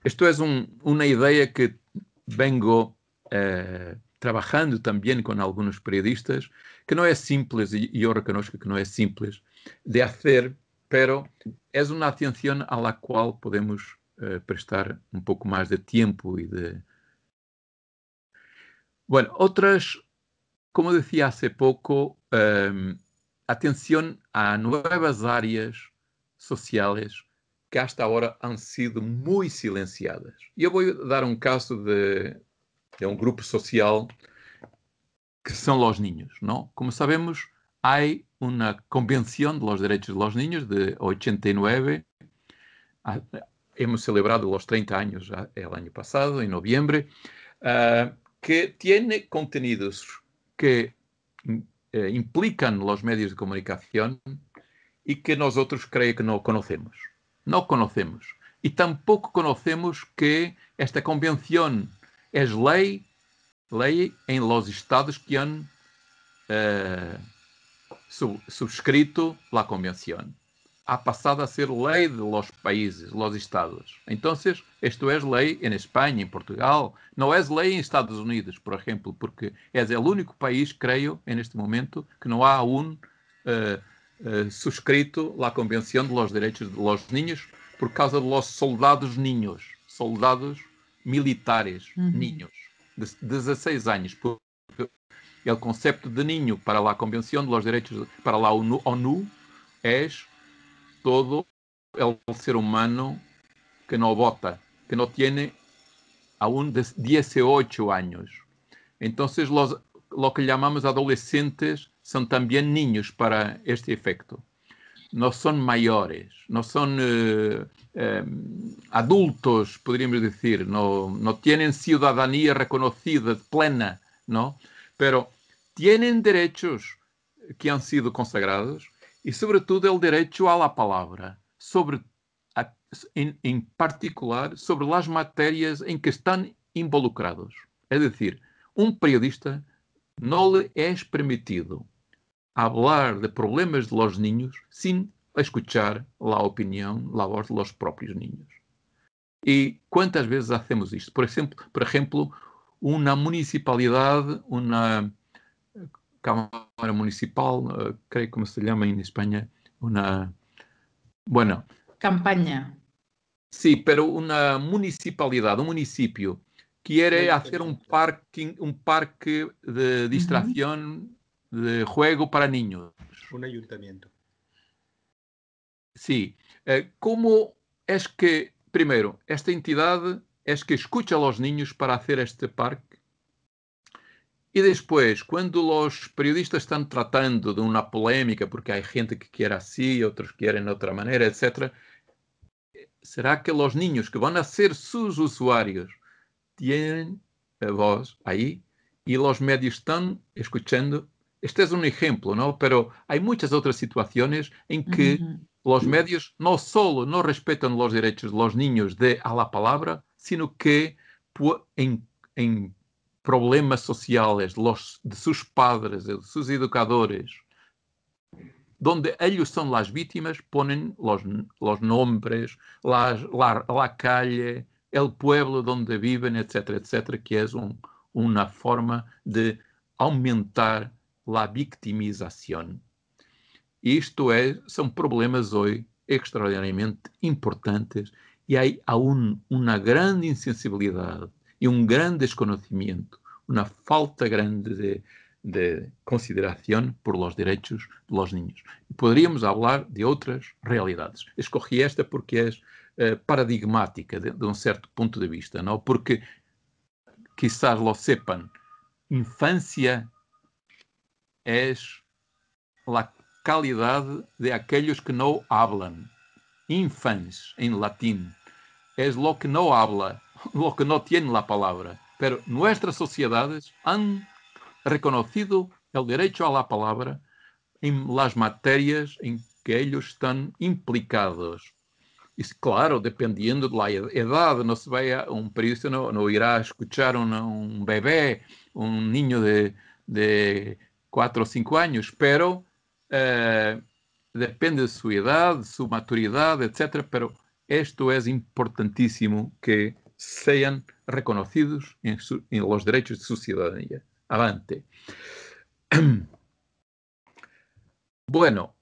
esto es una idea que vengo trabajando também com alguns periodistas, que não é simples, e eu reconozco que não é simples de fazer, pero é uma atenção a la qual podemos prestar um pouco mais de tempo e de... Bueno, outras, como decía hace pouco, atenção a novas áreas sociais que hasta agora han sido muito silenciadas. Eu vou dar caso de... É grupo social que são os niños, não? Como sabemos, há uma Convenção dos Direitos dos Niños de 89. Hemos celebrado os 30 anos el ano passado, em novembro, que tem contenidos que implicam os meios de comunicação e que nós outros creio que não conhecemos. Não conhecemos. E tampouco conhecemos que esta Convenção é lei em los estados que han subscrito la convención. Ha passado a ser lei de los países, los estados. Entonces, esto es lei en España, en Portugal. No es lei en Estados Unidos, por ejemplo, porque es el único país, creo, en este momento, que no ha aún suscrito la convención de los derechos de los niños por causa de los soldados niños, soldados militares, niños, de 16 anos, porque o conceito de niño para a Convenção dos Direitos, para a ONU, é todo o ser humano que não vota, que não tem aún 18 anos. Então, lo que chamamos adolescentes são também niños para este efeito. Não são maiores, não são adultos, poderíamos dizer, não têm cidadania reconhecida plena, não? Pero têm direitos que han sido consagrados e, sobretudo, o direito à palavra, sobre, em particular, sobre as matérias em que estão involucrados. É dizer, periodista não lhe é permitido falar de problemas de los niños sem escuchar a opinião, a voz de los próprios niños. E quantas vezes hacemos isto? Por exemplo, uma municipalidade, uma Câmara Municipal, creio como se chama em Espanha, uma... Bueno, campaña. Sí, pero una municipalidad, un municipio, quiere hacer un parque de distracción, de juego para niños. Un ayuntamiento. Sí. ¿Cómo es que, primero, esta entidad es que escucha a los niños para hacer este parque? Y después, cuando los periodistas están tratando de una polémica, porque hay gente que quiere así, otros quieren de otra manera, etc., ¿será que los niños que van a ser sus usuarios tienen voz ahí y los medios están escuchando? Este es un ejemplo, ¿no? Pero hay muchas otras situaciones en que los medios no solo no respetan los derechos de los niños de a la palabra, sino que en problemas sociales de sus padres, de sus educadores, donde ellos son las víctimas, ponen los nombres, la calle, el pueblo donde viven, etcétera, etcétera, que es una forma de aumentar la victimización. Y esto son problemas hoy extraordinariamente importantes y hay aún una gran insensibilidad y un gran desconocimiento, una falta grande de consideración por los derechos de los niños. Podríamos hablar de otras realidades. Escogí esta porque es paradigmática de un cierto punto de vista, ¿no? Porque quizás lo sepan, infancia es la calidad de aquellos que no hablan. Infans, en latín, es lo que no habla, lo que no tiene la palabra. Pero nuestras sociedades han reconocido el derecho a la palabra en las materias en que ellos están implicados. Y claro, dependiendo de la edad, no se vaya, un periodista no irá a escuchar un bebé, un niño de 4 o 5 años, pero depende de su edad, su maturidad, etc. Pero esto es importantísimo que sean reconocidos en los derechos de su ciudadanía. Avante. Bueno,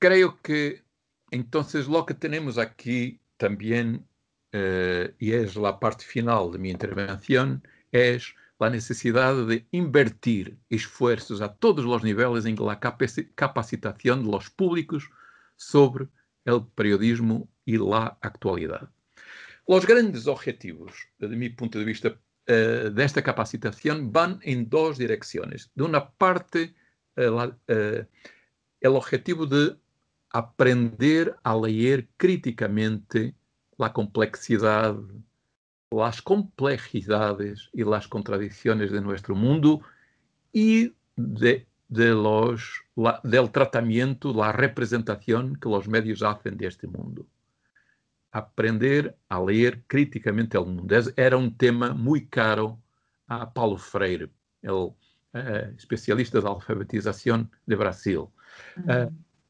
creo que entonces lo que tenemos aquí también, y es la parte final de mi intervención, es la necesidad de invertir esfuerzos a todos los niveles en la capacitación de los públicos sobre el periodismo y la actualidad. Los grandes objetivos, desde mi punto de vista, de esta capacitación van en dos direcciones. De una parte, el objetivo de aprender a leer críticamente la complejidad, las complejidades y las contradicciones de nuestro mundo y del tratamiento, la representación que los medios hacen de este mundo. Aprender a leer críticamente el mundo. Era un tema muy caro a Paulo Freire, el especialista de alfabetización de Brasil.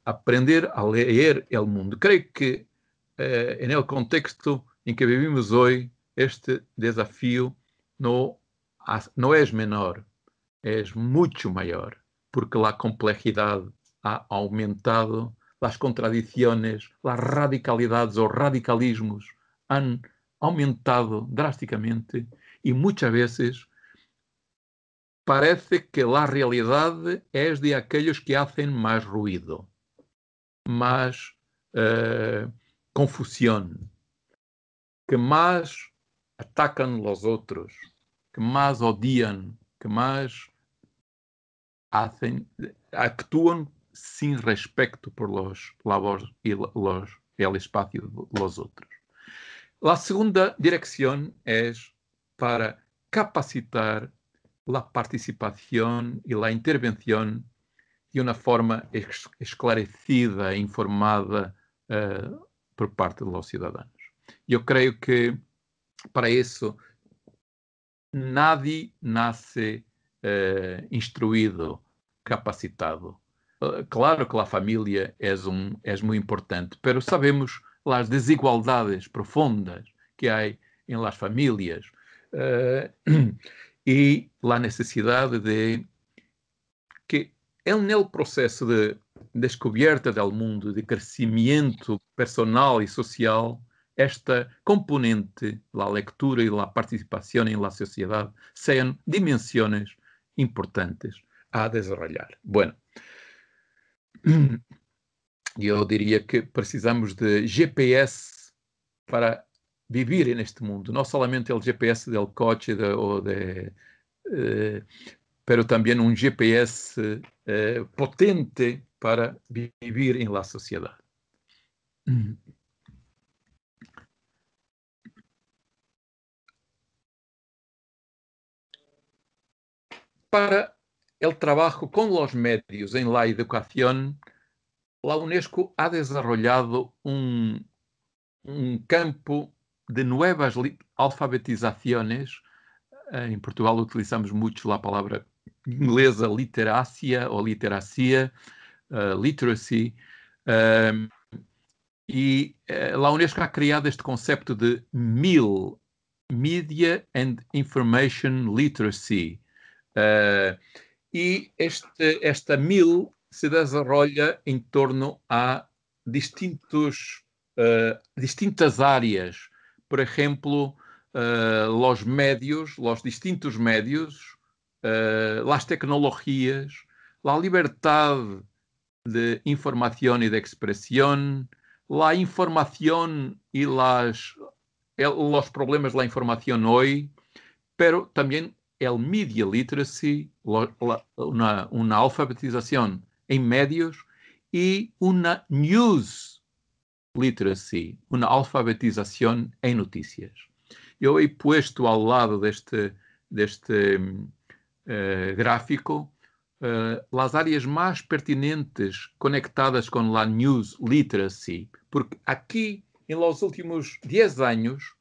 Aprender a leer el mundo. Creo que en el contexto en que vivimos hoy, este desafío no es menor, es mucho mayor, porque la complejidad ha aumentado, las contradicciones, las radicalidades o radicalismos han aumentado drásticamente y muchas veces parece que la realidad es de aquellos que hacen más ruido, más confusión, que más atacan a los otros, que más odian, que más actúan sin respeto por los labores y el espacio de los otros. La segunda dirección es para capacitar la participación y la intervención de una forma esclarecida, informada por parte de los ciudadanos. Yo creo que para eso nadie nace instruido, capacitado. Claro que la familia es muy importante, pero sabemos las desigualdades profundas que hay en las familias y la necesidad de que é nele processo de descoberta do mundo, de crescimento personal e social, esta componente, a leitura e a participação em la sociedade, são dimensões importantes a desarrollar. Bueno, eu diria que precisamos de GPS para viver neste mundo, não somente o GPS do coche ou de... pero também GPS potente para viver em la sociedade. Para o trabalho com os médios em la educação, a Unesco ha desenvolvido um campo de novas alfabetizações. Em Portugal utilizamos muito a palavra inglesa literacia ou literacia, literacy, e a Unesco ha criado este conceito de MIL, Media and Information Literacy, e esta MIL se desenvolve em torno a distintas áreas, por exemplo, os distintos médios, as tecnologias, a liberdade de informação e de expressão, a informação e os problemas da informação hoje, mas também o media literacy, uma alfabetização em médios, e uma news literacy, uma alfabetização em notícias. Eu he puesto ao lado deste gráfico as áreas mais pertinentes conectadas com a news literacy, porque aqui, em los últimos 10 anos,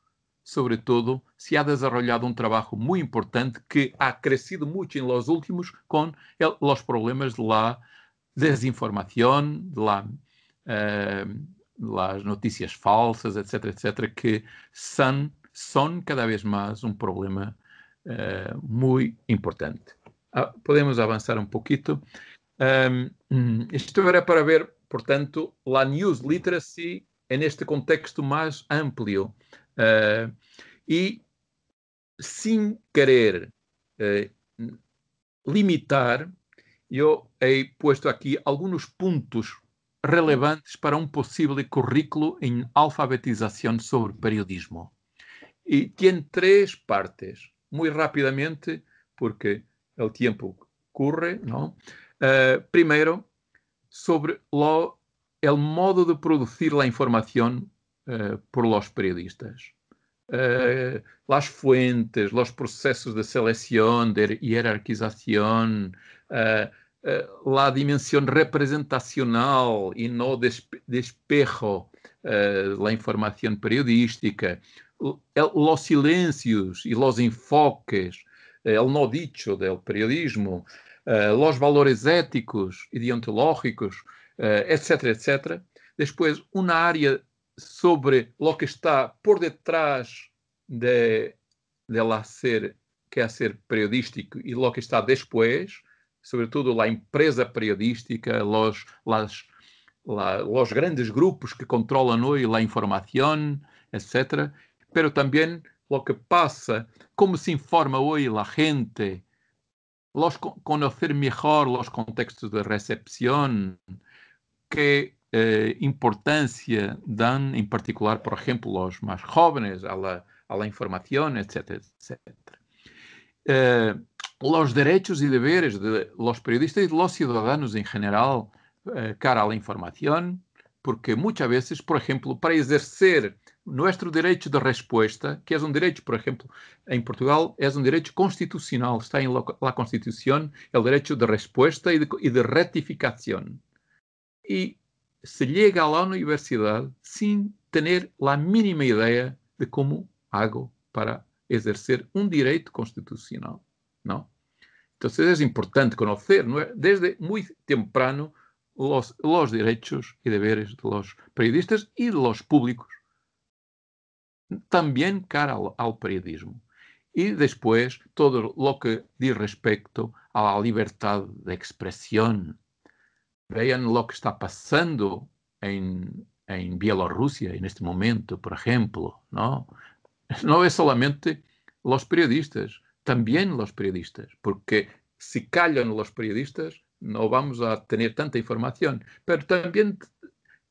sobretudo, se ha desenvolvido trabalho muito importante que ha crescido muito em los últimos com os problemas da desinformação, das notícias falsas, etc., etc., que são cada vez mais problema muito importante. Podemos avançar pouquinho. Isto era para ver, portanto, a news literacy neste contexto mais amplo. E, sem querer limitar, eu he puesto aqui alguns pontos relevantes para possível currículo em alfabetização sobre periodismo. E tem 3 partes, muito rapidamente, porque o tempo corre, não? Primeiro, sobre o modo de produzir a informação por los periodistas. As fuentes, os processos de seleção, de hierarquização, a dimensão representacional e não de espejo da informação periodística, os silêncios e os enfoques, o no dicho do periodismo, os valores éticos e deontológicos, etc., etc. Depois, uma área sobre o que está por detrás que é ser periodístico e o que está depois, sobretudo a empresa periodística, os grandes grupos que controlam hoje a informação, etc., mas também o que passa, como se informa hoje a gente, conhecer melhor os contextos de recepção, que importância dão, em particular, por exemplo, aos mais jovens, à informação, etc., etc. Os direitos e deveres dos periodistas e dos cidadãos em geral, cara à informação, porque muitas vezes, por exemplo, para exercer nosso direito de resposta, que é direito, por exemplo, em Portugal, é direito constitucional, está em la Constituição, é o direito de resposta e de retificação. E se chega à universidade sem ter a mínima ideia de como hago para exercer direito constitucional, não? Então, é importante conhecer, desde muito temprano, os direitos e deveres dos periodistas e dos públicos, também cara ao periodismo. y después todo lo que dice respecto a la libertad de expresión. Vean lo que está pasando en Bielorrusia en este momento, por ejemplo, ¿no? No es solamente los periodistas, también los periodistas, porque si callan los periodistas no vamos a tener tanta información, pero también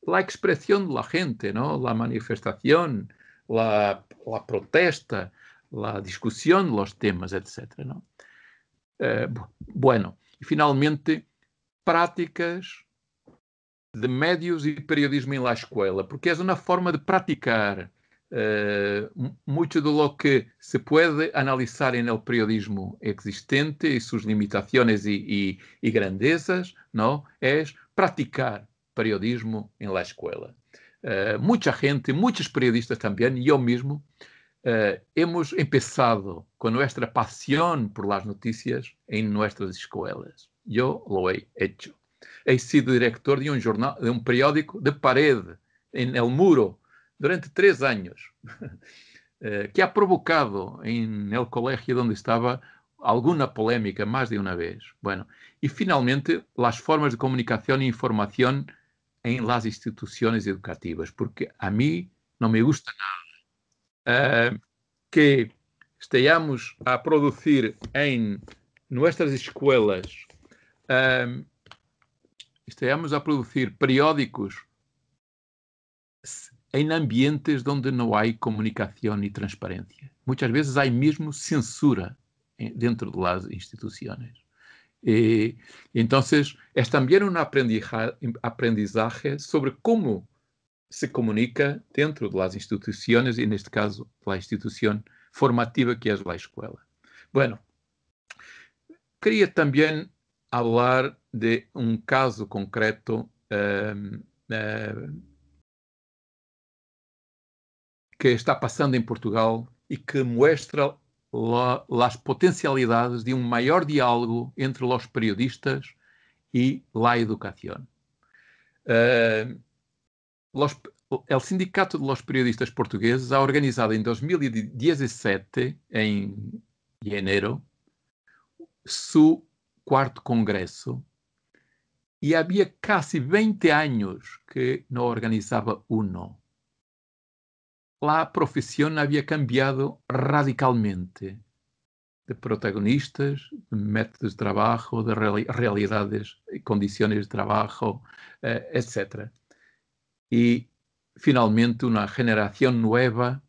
la expresión de la gente, ¿no? La manifestación, la protesta, la discusión de los temas, etc., ¿no? Bueno, y finalmente, prácticas de medios y periodismo en la escuela, porque es una forma de practicar mucho de lo que se puede analizar en el periodismo existente y sus limitaciones y grandezas, ¿no? Es practicar periodismo en la escuela. Mucha gente, muchos periodistas también, yo mismo, hemos empezado con nuestra pasión por las noticias en nuestras escuelas. Yo lo he hecho. He sido director de un periódico de pared en El Muro durante 3 años, que ha provocado en el colegio donde estaba alguna polémica más de una vez. Bueno, y finalmente las formas de comunicación e información en las instituciones educativas, porque a mí no me gusta nada que estemos a producir en nuestras escuelas, periódicos em ambientes onde não há comunicação e transparência. Muitas vezes há mesmo censura dentro das instituições. Então, é também uma aprendizagem sobre como se comunica dentro das instituições e, neste caso, a instituição formativa que é a escola. Bueno, queria também falar de caso concreto que está passando em Portugal e que mostra as potencialidades de maior diálogo entre os periodistas e a educação. O Sindicato dos Periodistas Portugueses ha organizado em 2017, em janeiro, seu 4º Congresso, e havia quase 20 anos que não organizava um. La profesión había cambiado radicalmente de protagonistas, de métodos de trabajo, de realidades, condiciones de trabajo, etc. Y finalmente una generación nueva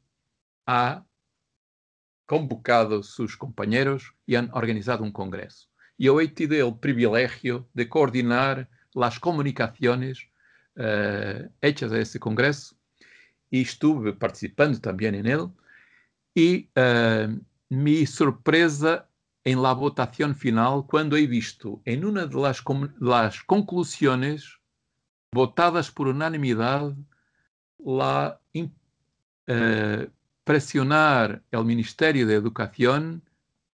ha convocado a sus compañeros y han organizado un congreso. Yo he tenido el privilegio de coordinar las comunicaciones hechas a ese congreso, e estive participando também nele, e me surpresa em la votação final quando he visto em uma das conclusões votadas por unanimidade la pressionar o Ministério de Educação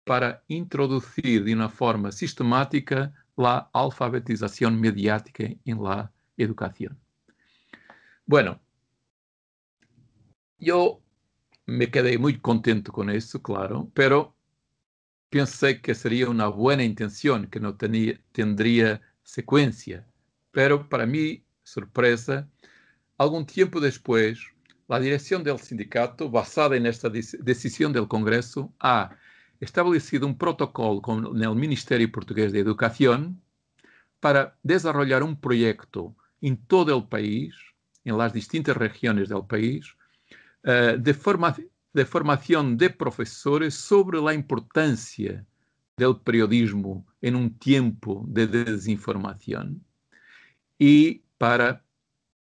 para introduzir de uma forma sistemática a alfabetização mediática em la educação. Bueno, yo me quedé muy contento con eso, claro, pero pensé que sería una buena intención, que no tendría secuencia. Pero para mi sorpresa, algún tiempo después, la dirección del sindicato, basada en esta decisión del Congreso, ha establecido un protocolo con el Ministerio Portugués de Educación para desarrollar un proyecto en todo el país, en las distintas regiones del país, de formação de professores sobre a importância do periodismo em tempo de desinformação e para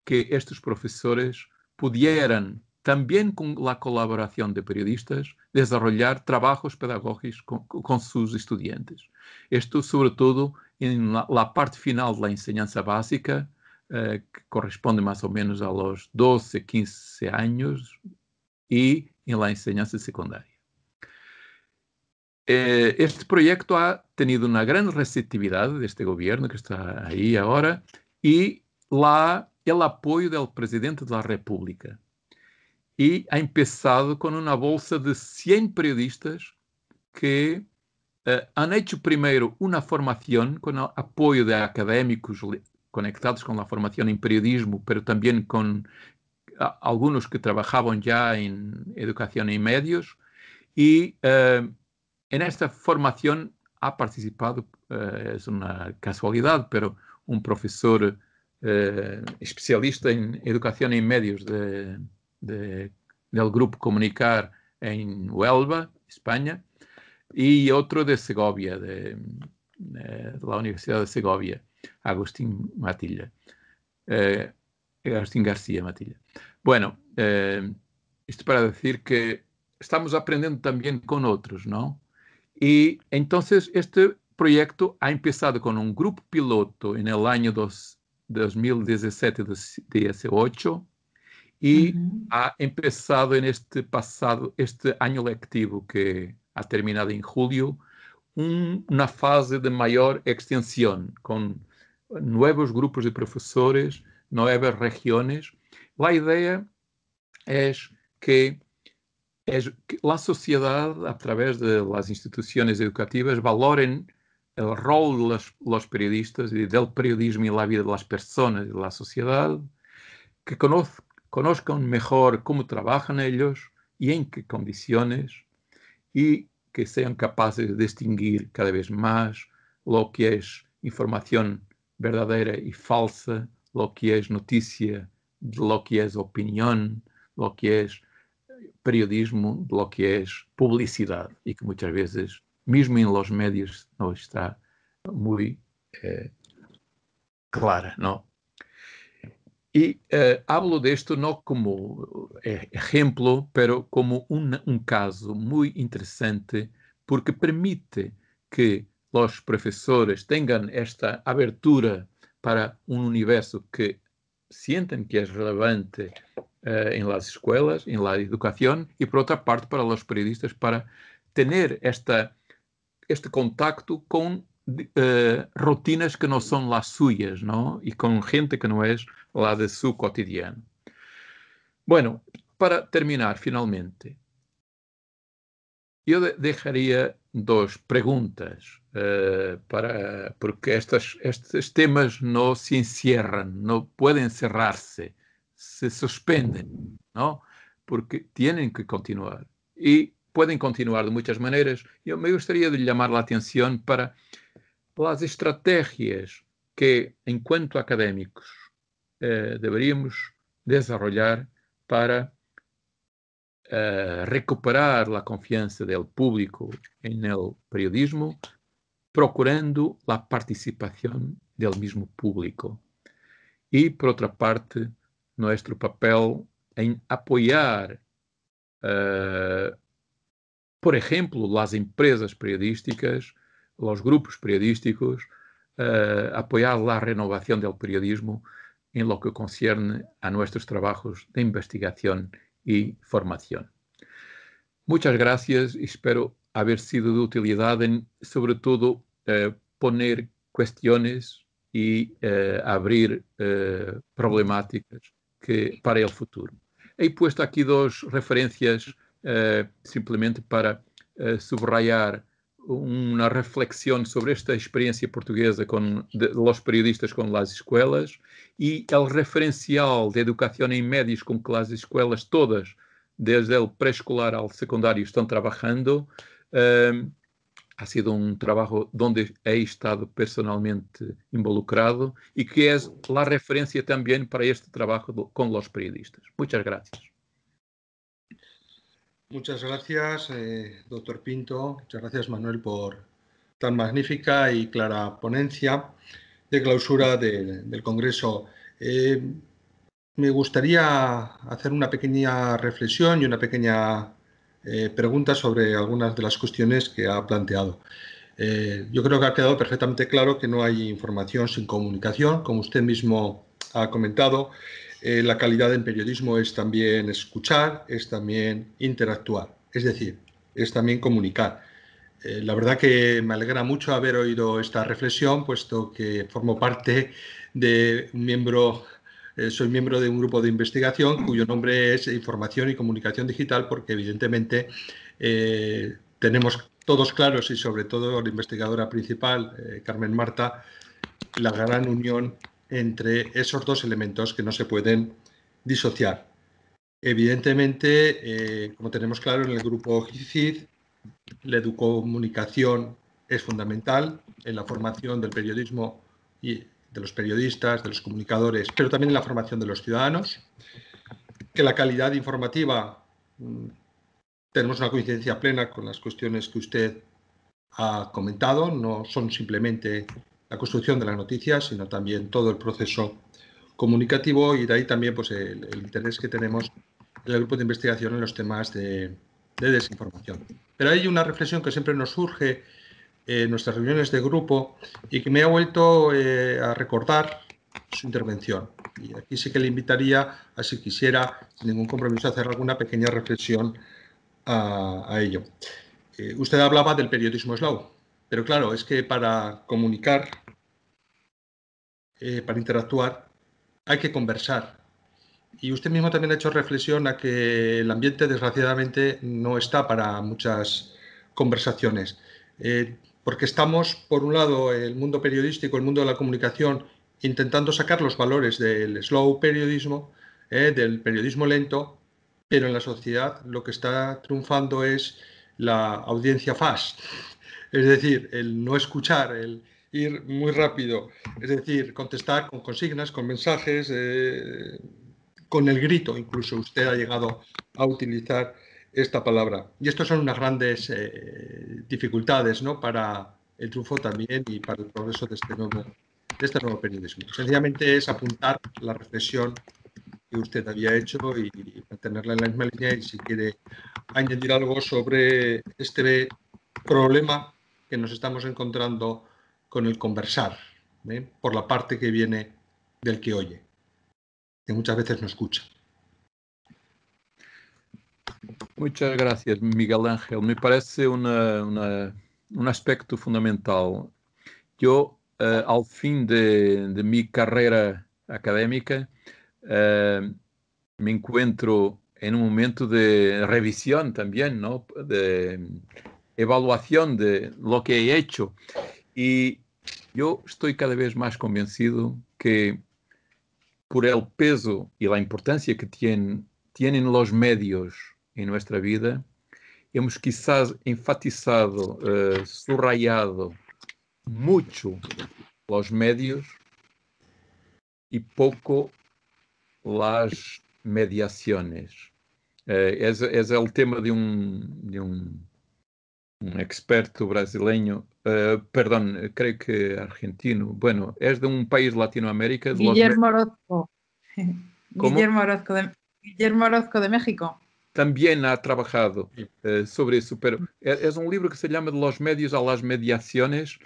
que estes professores pudieran, também com a colaboração de periodistas, desenvolver trabalhos pedagógicos com seus estudantes. Isto, sobretudo, na parte final da enseñanza básica, que corresponde más o menos a los 12, 15 años y en la enseñanza secundaria. Este proyecto ha tenido una gran receptividad de este gobierno que está ahí ahora y el apoyo del presidente de la República. Y ha empezado con una bolsa de 100 periodistas que han hecho primero una formación con el apoyo de académicos conectados con la formación en periodismo, pero también con algunos que trabajaban ya en educación y medios, y en esta formación ha participado, es una casualidad, pero un profesor especialista en educación y medios del Grupo Comunicar en Huelva, España, y otro de Segovia, de la Universidad de Segovia, Agustín García Matilla. Bueno, esto para decir que estamos aprendiendo también con otros, ¿no? Y entonces este proyecto ha empezado con un grupo piloto en el año 2017-18 y ha empezado en este año lectivo que ha terminado en julio, una fase de mayor extensión con nuevos grupos de profesores, nuevas regiones. La idea es que la sociedad, a través de las instituciones educativas, valoren el rol de los periodistas y del periodismo en la vida de las personas y de la sociedad, que conozcan mejor cómo trabajan ellos y en qué condiciones, y que sean capaces de distinguir cada vez más lo que es información verdadera y falsa, lo que es noticia, lo que es opinión, lo que es periodismo, lo que es publicidad, y que muchas veces, mismo en los medios, no está muy clara, ¿no? Y hablo de esto no como ejemplo, pero como un caso muy interesante, porque permite que los profesores tengan esta abertura para un universo que sienten que es relevante en las escuelas, en la educación, y por otra parte para los periodistas, para tener este contacto con rutinas que no son las suyas, ¿no? Y con gente que no es la de su cotidiano. Bueno, para terminar, finalmente, yo dejaría dos preguntas, porque estos temas no se encierran, no pueden cerrarse, se suspenden, ¿no? Porque tienen que continuar. Y pueden continuar de muchas maneras. Yo me gustaría de llamar la atención para las estrategias que, en cuanto académicos, deberíamos desarrollar para recuperar la confianza del público en el periodismo, procurando la participación del mismo público. Y, por otra parte, nuestro papel en apoyar, por ejemplo, las empresas periodísticas, los grupos periodísticos, apoyar la renovación del periodismo en lo que concierne a nuestros trabajos de investigación y formación. Muchas gracias y espero haber sido de utilidad en, sobre todo, poner cuestiones y abrir problemáticas para el futuro. He puesto aquí dos referencias simplemente para subrayar una reflexión sobre esta experiencia portuguesa de los periodistas con las escuelas y el referencial de educación en medios con que las escuelas todas, desde el preescolar al secundario, están trabajando. Ha sido un trabajo donde he estado personalmente involucrado y que es la referencia también para este trabajo con los periodistas. Muchas gracias. Muchas gracias, doctor Pinto. Muchas gracias, Manuel, por tan magnífica y clara ponencia de clausura del Congreso. Me gustaría hacer una pequeña reflexión y una pequeña pregunta sobre algunas de las cuestiones que ha planteado. Yo creo que ha quedado perfectamente claro que no hay información sin comunicación, como usted mismo ha comentado. La calidad del periodismo es también escuchar, es también interactuar, es decir, es también comunicar. La verdad que me alegra mucho haber oído esta reflexión, puesto que formo parte de un miembro, soy miembro de un grupo de investigación cuyo nombre es Información y Comunicación Digital, porque evidentemente tenemos todos claros, y sobre todo la investigadora principal, Carmen Marta, la gran unión entre esos dos elementos que no se pueden disociar. Evidentemente, como tenemos claro en el grupo GICID, la educocomunicación es fundamental en la formación del periodismo y de los periodistas, de los comunicadores, pero también en la formación de los ciudadanos. Que la calidad informativa, tenemos una coincidencia plena con las cuestiones que usted ha comentado, no son simplemente la construcción de la noticia, sino también todo el proceso comunicativo, y de ahí también pues, el interés que tenemos en el grupo de investigación en los temas de desinformación. Pero hay una reflexión que siempre nos surge en nuestras reuniones de grupo y que me ha vuelto a recordar su intervención. Y aquí sí que le invitaría, así quisiera, sin ningún compromiso, a hacer alguna pequeña reflexión a ello. Usted hablaba del periodismo slow, pero claro, es que para comunicar, para interactuar, hay que conversar. Y usted mismo también ha hecho reflexión a que el ambiente, desgraciadamente, no está para muchas conversaciones. Porque estamos, por un lado, el mundo periodístico, el mundo de la comunicación, intentando sacar los valores del slow periodismo, del periodismo lento, pero en la sociedad lo que está triunfando es la audiencia fast, es decir, el no escuchar, el ir muy rápido, es decir, contestar con consignas, con mensajes, con el grito, incluso usted ha llegado a utilizar esta palabra. Y estas son unas grandes dificultades, ¿no?, para el triunfo también y para el progreso de este nuevo periodismo. Sencillamente es apuntar la reflexión que usted había hecho y mantenerla en la misma línea, y si quiere añadir algo sobre este problema que nos estamos encontrando con el conversar, por la parte que viene del que oye, que muchas veces no escucha. Muchas gracias, Miguel Ángel. Me parece un aspecto fundamental. Yo, ao fim de minha carreira académica, me encuentro em momento de revisión también, ¿no?, de evaluación de lo que he hecho. Y yo estoy cada vez más convencido que por el peso y la importancia que tienen los medios en nuestra vida, hemos quizás enfatizado, subrayado mucho los medios y poco las mediaciones. Es el tema de un experto brasileño, perdón, creo que argentino, bueno, es de un país Latinoamérica. Guillermo Orozco. Guillermo Orozco de México. También ha trabajado sobre eso, pero es un libro que se llama De los medios a las mediaciones.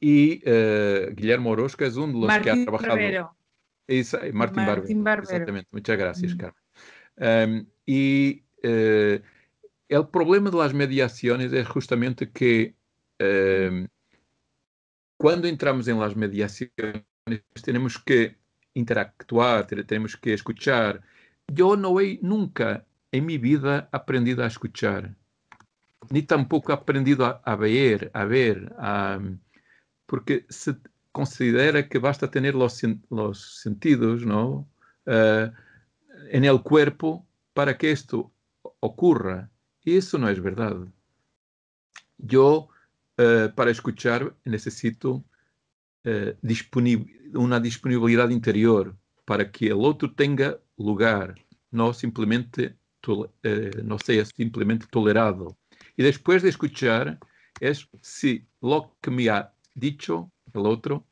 Guillermo Orozco es uno de los Martín que ha trabajado. Barbero. Martín Barbero. Exactamente. Muchas gracias, Carmen. El problema de las mediaciones es justamente que cuando entramos en las mediaciones tenemos que interactuar, tenemos que escuchar. Yo no he nunca en mi vida aprendido a escuchar, ni tampoco aprendido a ver, porque se considera que basta tener los sentidos, ¿no?, en el cuerpo para que esto ocurra. Y eso no es verdad. Yo, para escuchar, necesito una disponibilidad interior para que el otro tenga lugar, no sea simplemente tolerado. Y después de escuchar, es si lo que me ha dicho el otro,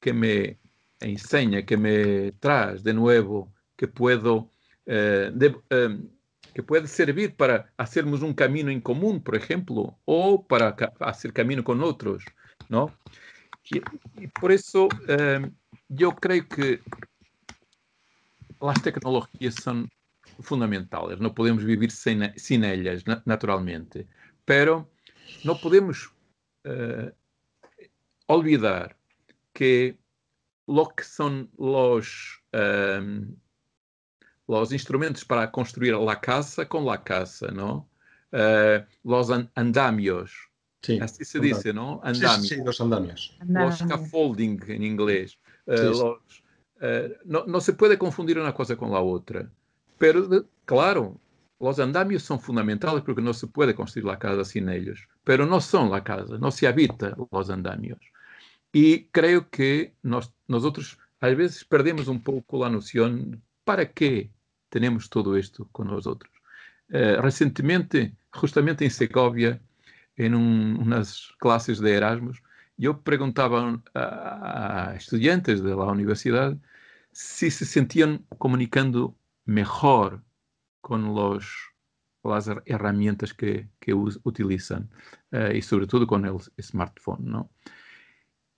que me enseña, que me trae de nuevo, que puedo que puede servir para hacernos un camino en común, por ejemplo, o para hacer camino con otros, ¿no? Y por eso yo creo que las tecnologías son fundamentales, no podemos vivir sin ellas, naturalmente, pero no podemos olvidar que lo que son los instrumentos para construir la casa, ¿no? los andamios. Sí, así se dice, ¿no? Andamios. Sí, sí, los andamios. Los scaffolding en inglés. Sí, sí. No se puede confundir una cosa con la otra. Pero, claro, los andamios son fundamentales porque no se puede construir la casa sin ellos. Pero no son la casa, no se habita los andamios. Y creo que nosotros a veces perdemos un poco la noción de para qué tenemos todo esto con nosotros. Recentemente, justamente en Segovia, en unas clases de Erasmus, yo preguntaba a estudiantes de la universidad si se sentían comunicando mejor con las herramientas que utilizan, y sobre todo con el smartphone, ¿no?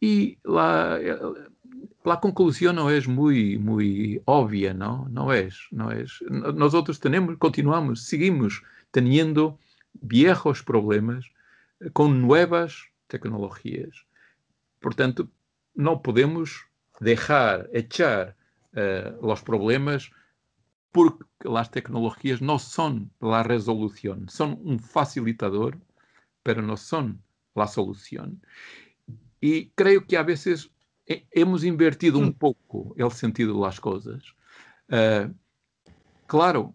Y la conclusión no es muy obvia, ¿no? No es. Nosotros seguimos teniendo viejos problemas con nuevas tecnologías. Por tanto, no podemos echar los problemas porque las tecnologías no son la resolución, son un facilitador, pero no son la solución. Y creo que a veces hemos invertido un poco el sentido de las cosas. Claro,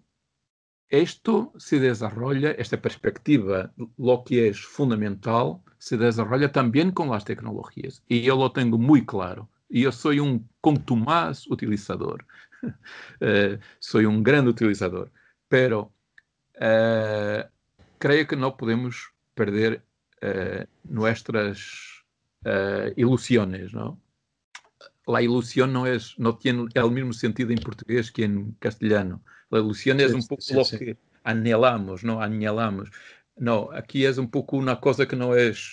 esto se desarrolla, esta perspectiva, lo que es fundamental, se desarrolla también con las tecnologías. Y yo lo tengo muy claro. Yo soy un contumaz utilizador. Soy un gran utilizador. Pero creo que no podemos perder nuestras ilusiones, ¿no? La ilusión no tiene el mismo sentido en portugués que en castellano. La ilusión es un poco lo que anhelamos, ¿no? No, aquí es un poco una cosa que no es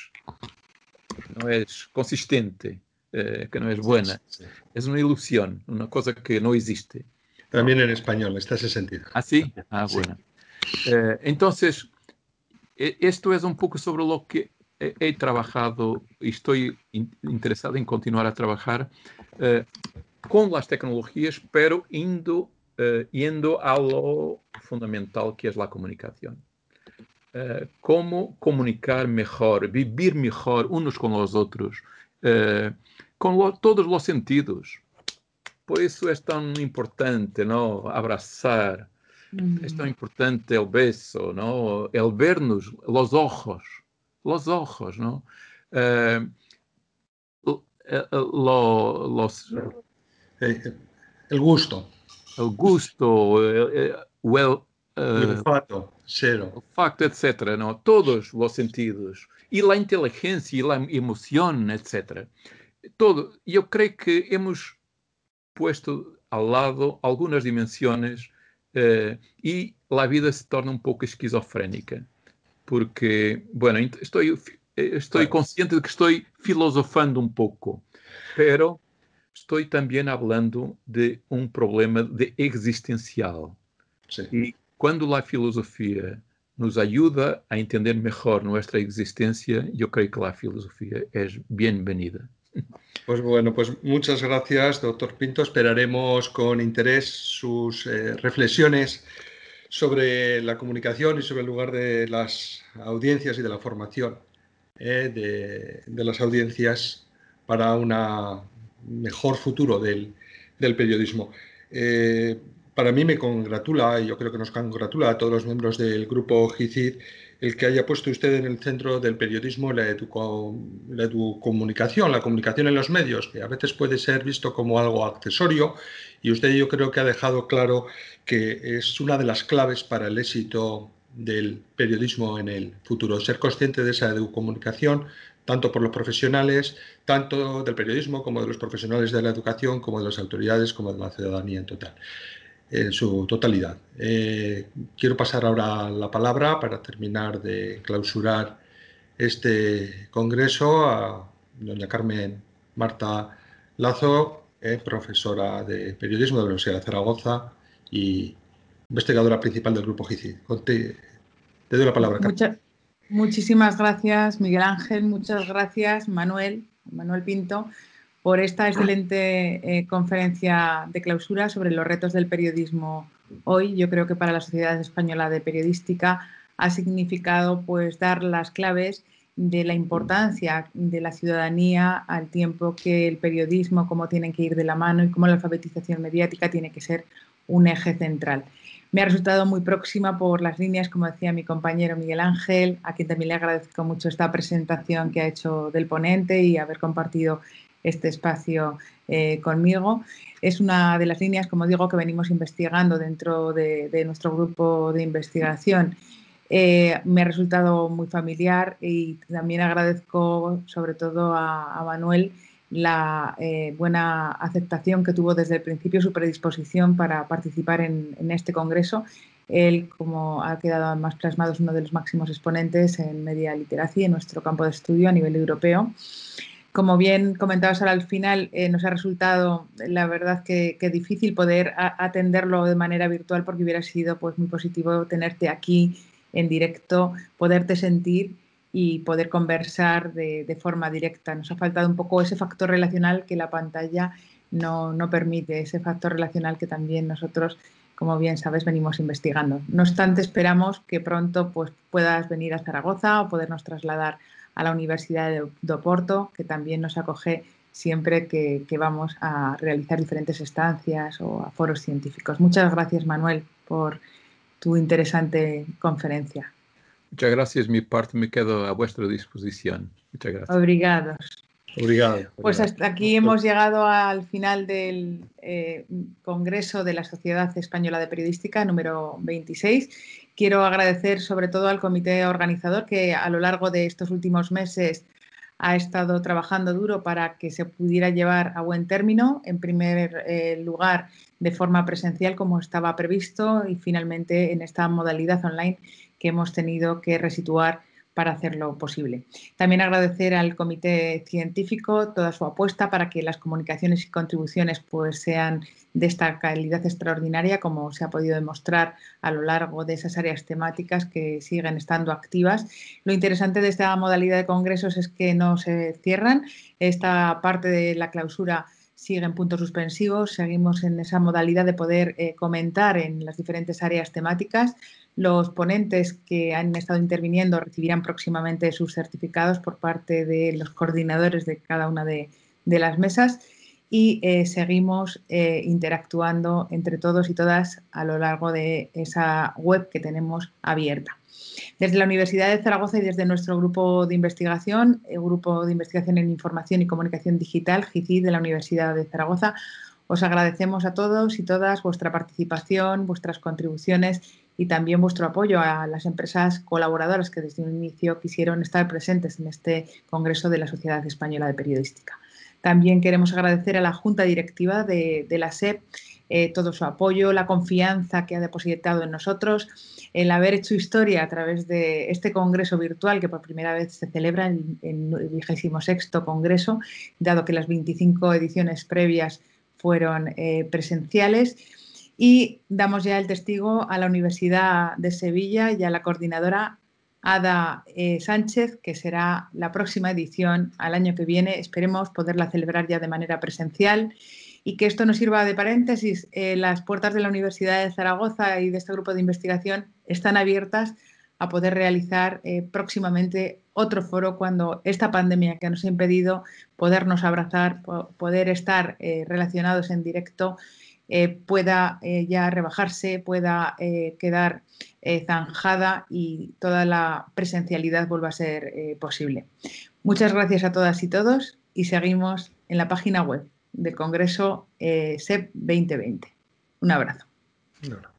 consistente, que no es buena. Sí, sí, sí. Es una ilusión, una cosa que no existe. También en español está ese sentido. ¿Ah, sí? Ah, bueno. Sí. Entonces, esto es un poco sobre lo que he trabajado y estoy interesado en continuar a trabajar con las tecnologías, pero yendo a lo fundamental que es la comunicación. Cómo comunicar mejor, vivir mejor unos con los otros, con todos los sentidos. Por eso es tan importante, ¿no? Abrazar, es tan importante el beso, ¿no? El vernos, los ojos, ¿no? El gusto. El gusto, el olfato, etcétera, ¿no? Todos los sentidos. Y la inteligencia y la emoción, etcétera. Todo. Yo creo que hemos puesto al lado algunas dimensiones y la vida se torna un poco esquizofrénica. Porque, bueno, estoy consciente de que estoy filosofando un poco, pero estoy también hablando de un problema existencial. Sí. Y cuando la filosofía nos ayuda a entender mejor nuestra existencia, yo creo que la filosofía es bienvenida. Pues bueno, pues muchas gracias, doctor Pinto. Esperaremos con interés sus reflexiones sobre la comunicación y sobre el lugar de las audiencias y de la formación de las audiencias para un mejor futuro del periodismo. Para mí me congratula, y yo creo que nos congratula a todos los miembros del grupo GICID, el que haya puesto usted en el centro del periodismo la educomunicación, la comunicación en los medios, que a veces puede ser visto como algo accesorio, y usted yo creo que ha dejado claro que es una de las claves para el éxito del periodismo en el futuro, ser consciente de esa educomunicación, tanto por los profesionales, tanto del periodismo como de los profesionales de la educación, como de las autoridades, como de la ciudadanía en su totalidad. Quiero pasar ahora la palabra para terminar de clausurar este congreso a doña Carmen Marta Lazo, profesora de periodismo de la Universidad de Zaragoza y investigadora principal del grupo GICID. Te doy la palabra, Carmen. Muchísimas gracias, Miguel Ángel. Muchas gracias, Manuel Pinto, por esta excelente conferencia de clausura sobre los retos del periodismo hoy. Yo creo que para la Sociedad Española de Periodística ha significado pues dar las claves de la importancia de la ciudadanía al tiempo que el periodismo, cómo tienen que ir de la mano y cómo la alfabetización mediática tiene que ser un eje central. Me ha resultado muy próxima por las líneas, como decía mi compañero Miguel Ángel, a quien también le agradezco mucho esta presentación que ha hecho del ponente y haber compartido este espacio conmigo. Es una de las líneas, como digo, que venimos investigando dentro de nuestro grupo de investigación. Me ha resultado muy familiar y también agradezco sobre todo a Manuel la buena aceptación que tuvo desde el principio, su predisposición para participar en este congreso. Él, como ha quedado más plasmado, es uno de los máximos exponentes en Media Literacy en nuestro campo de estudio a nivel europeo. Como bien comentabas ahora al final, nos ha resultado, la verdad, que difícil poder atenderlo de manera virtual, porque hubiera sido pues, muy positivo tenerte aquí en directo, poderte sentir y poder conversar de forma directa. Nos ha faltado un poco ese factor relacional que la pantalla no permite, ese factor relacional que también nosotros, como bien sabes, venimos investigando. No obstante, esperamos que pronto pues, puedas venir a Zaragoza o podernos trasladar a la Universidad de Oporto, que también nos acoge siempre que vamos a realizar diferentes estancias o a foros científicos. Muchas gracias, Manuel, por tu interesante conferencia. Muchas gracias. Mi parte me quedo a vuestra disposición. Muchas gracias. Obrigados. Obrigado. Pues hasta aquí hemos llegado al final del Congreso de la Sociedad Española de Periodística número 26. Quiero agradecer sobre todo al comité organizador que a lo largo de estos últimos meses ha estado trabajando duro para que se pudiera llevar a buen término, en primer lugar de forma presencial como estaba previsto y finalmente en esta modalidad online que hemos tenido que resituar para hacerlo posible. También agradecer al comité científico toda su apuesta para que las comunicaciones y contribuciones pues, sean de esta calidad extraordinaria, como se ha podido demostrar a lo largo de esas áreas temáticas que siguen estando activas. Lo interesante de esta modalidad de congresos es que no se cierran. Esta parte de la clausura sigue en puntos suspensivos, seguimos en esa modalidad de poder comentar en las diferentes áreas temáticas. Los ponentes que han estado interviniendo recibirán próximamente sus certificados por parte de los coordinadores de cada una de las mesas y seguimos interactuando entre todos y todas a lo largo de esa web que tenemos abierta. Desde la Universidad de Zaragoza y desde nuestro grupo de investigación, el Grupo de Investigación en Información y Comunicación Digital, GICID, de la Universidad de Zaragoza, os agradecemos a todos y todas vuestra participación, vuestras contribuciones y también vuestro apoyo a las empresas colaboradoras que desde un inicio quisieron estar presentes en este Congreso de la Sociedad Española de Periodística. También queremos agradecer a la Junta Directiva de la SEP todo su apoyo, la confianza que ha depositado en nosotros, el haber hecho historia a través de este congreso virtual que por primera vez se celebra en el 26º congreso, dado que las 25 ediciones previas fueron presenciales. Y damos ya el testigo a la Universidad de Sevilla y a la coordinadora Ada Sánchez, que será la próxima edición al año que viene. Esperemos poderla celebrar ya de manera presencial y que esto nos sirva de paréntesis. Las puertas de la Universidad de Zaragoza y de este grupo de investigación están abiertas a poder realizar próximamente otro foro cuando esta pandemia que nos ha impedido podernos abrazar, poder estar relacionados en directo, pueda ya rebajarse, pueda quedar zanjada y toda la presencialidad vuelva a ser posible. Muchas gracias a todas y todos y seguimos en la página web del Congreso SEP 2020. Un abrazo. No.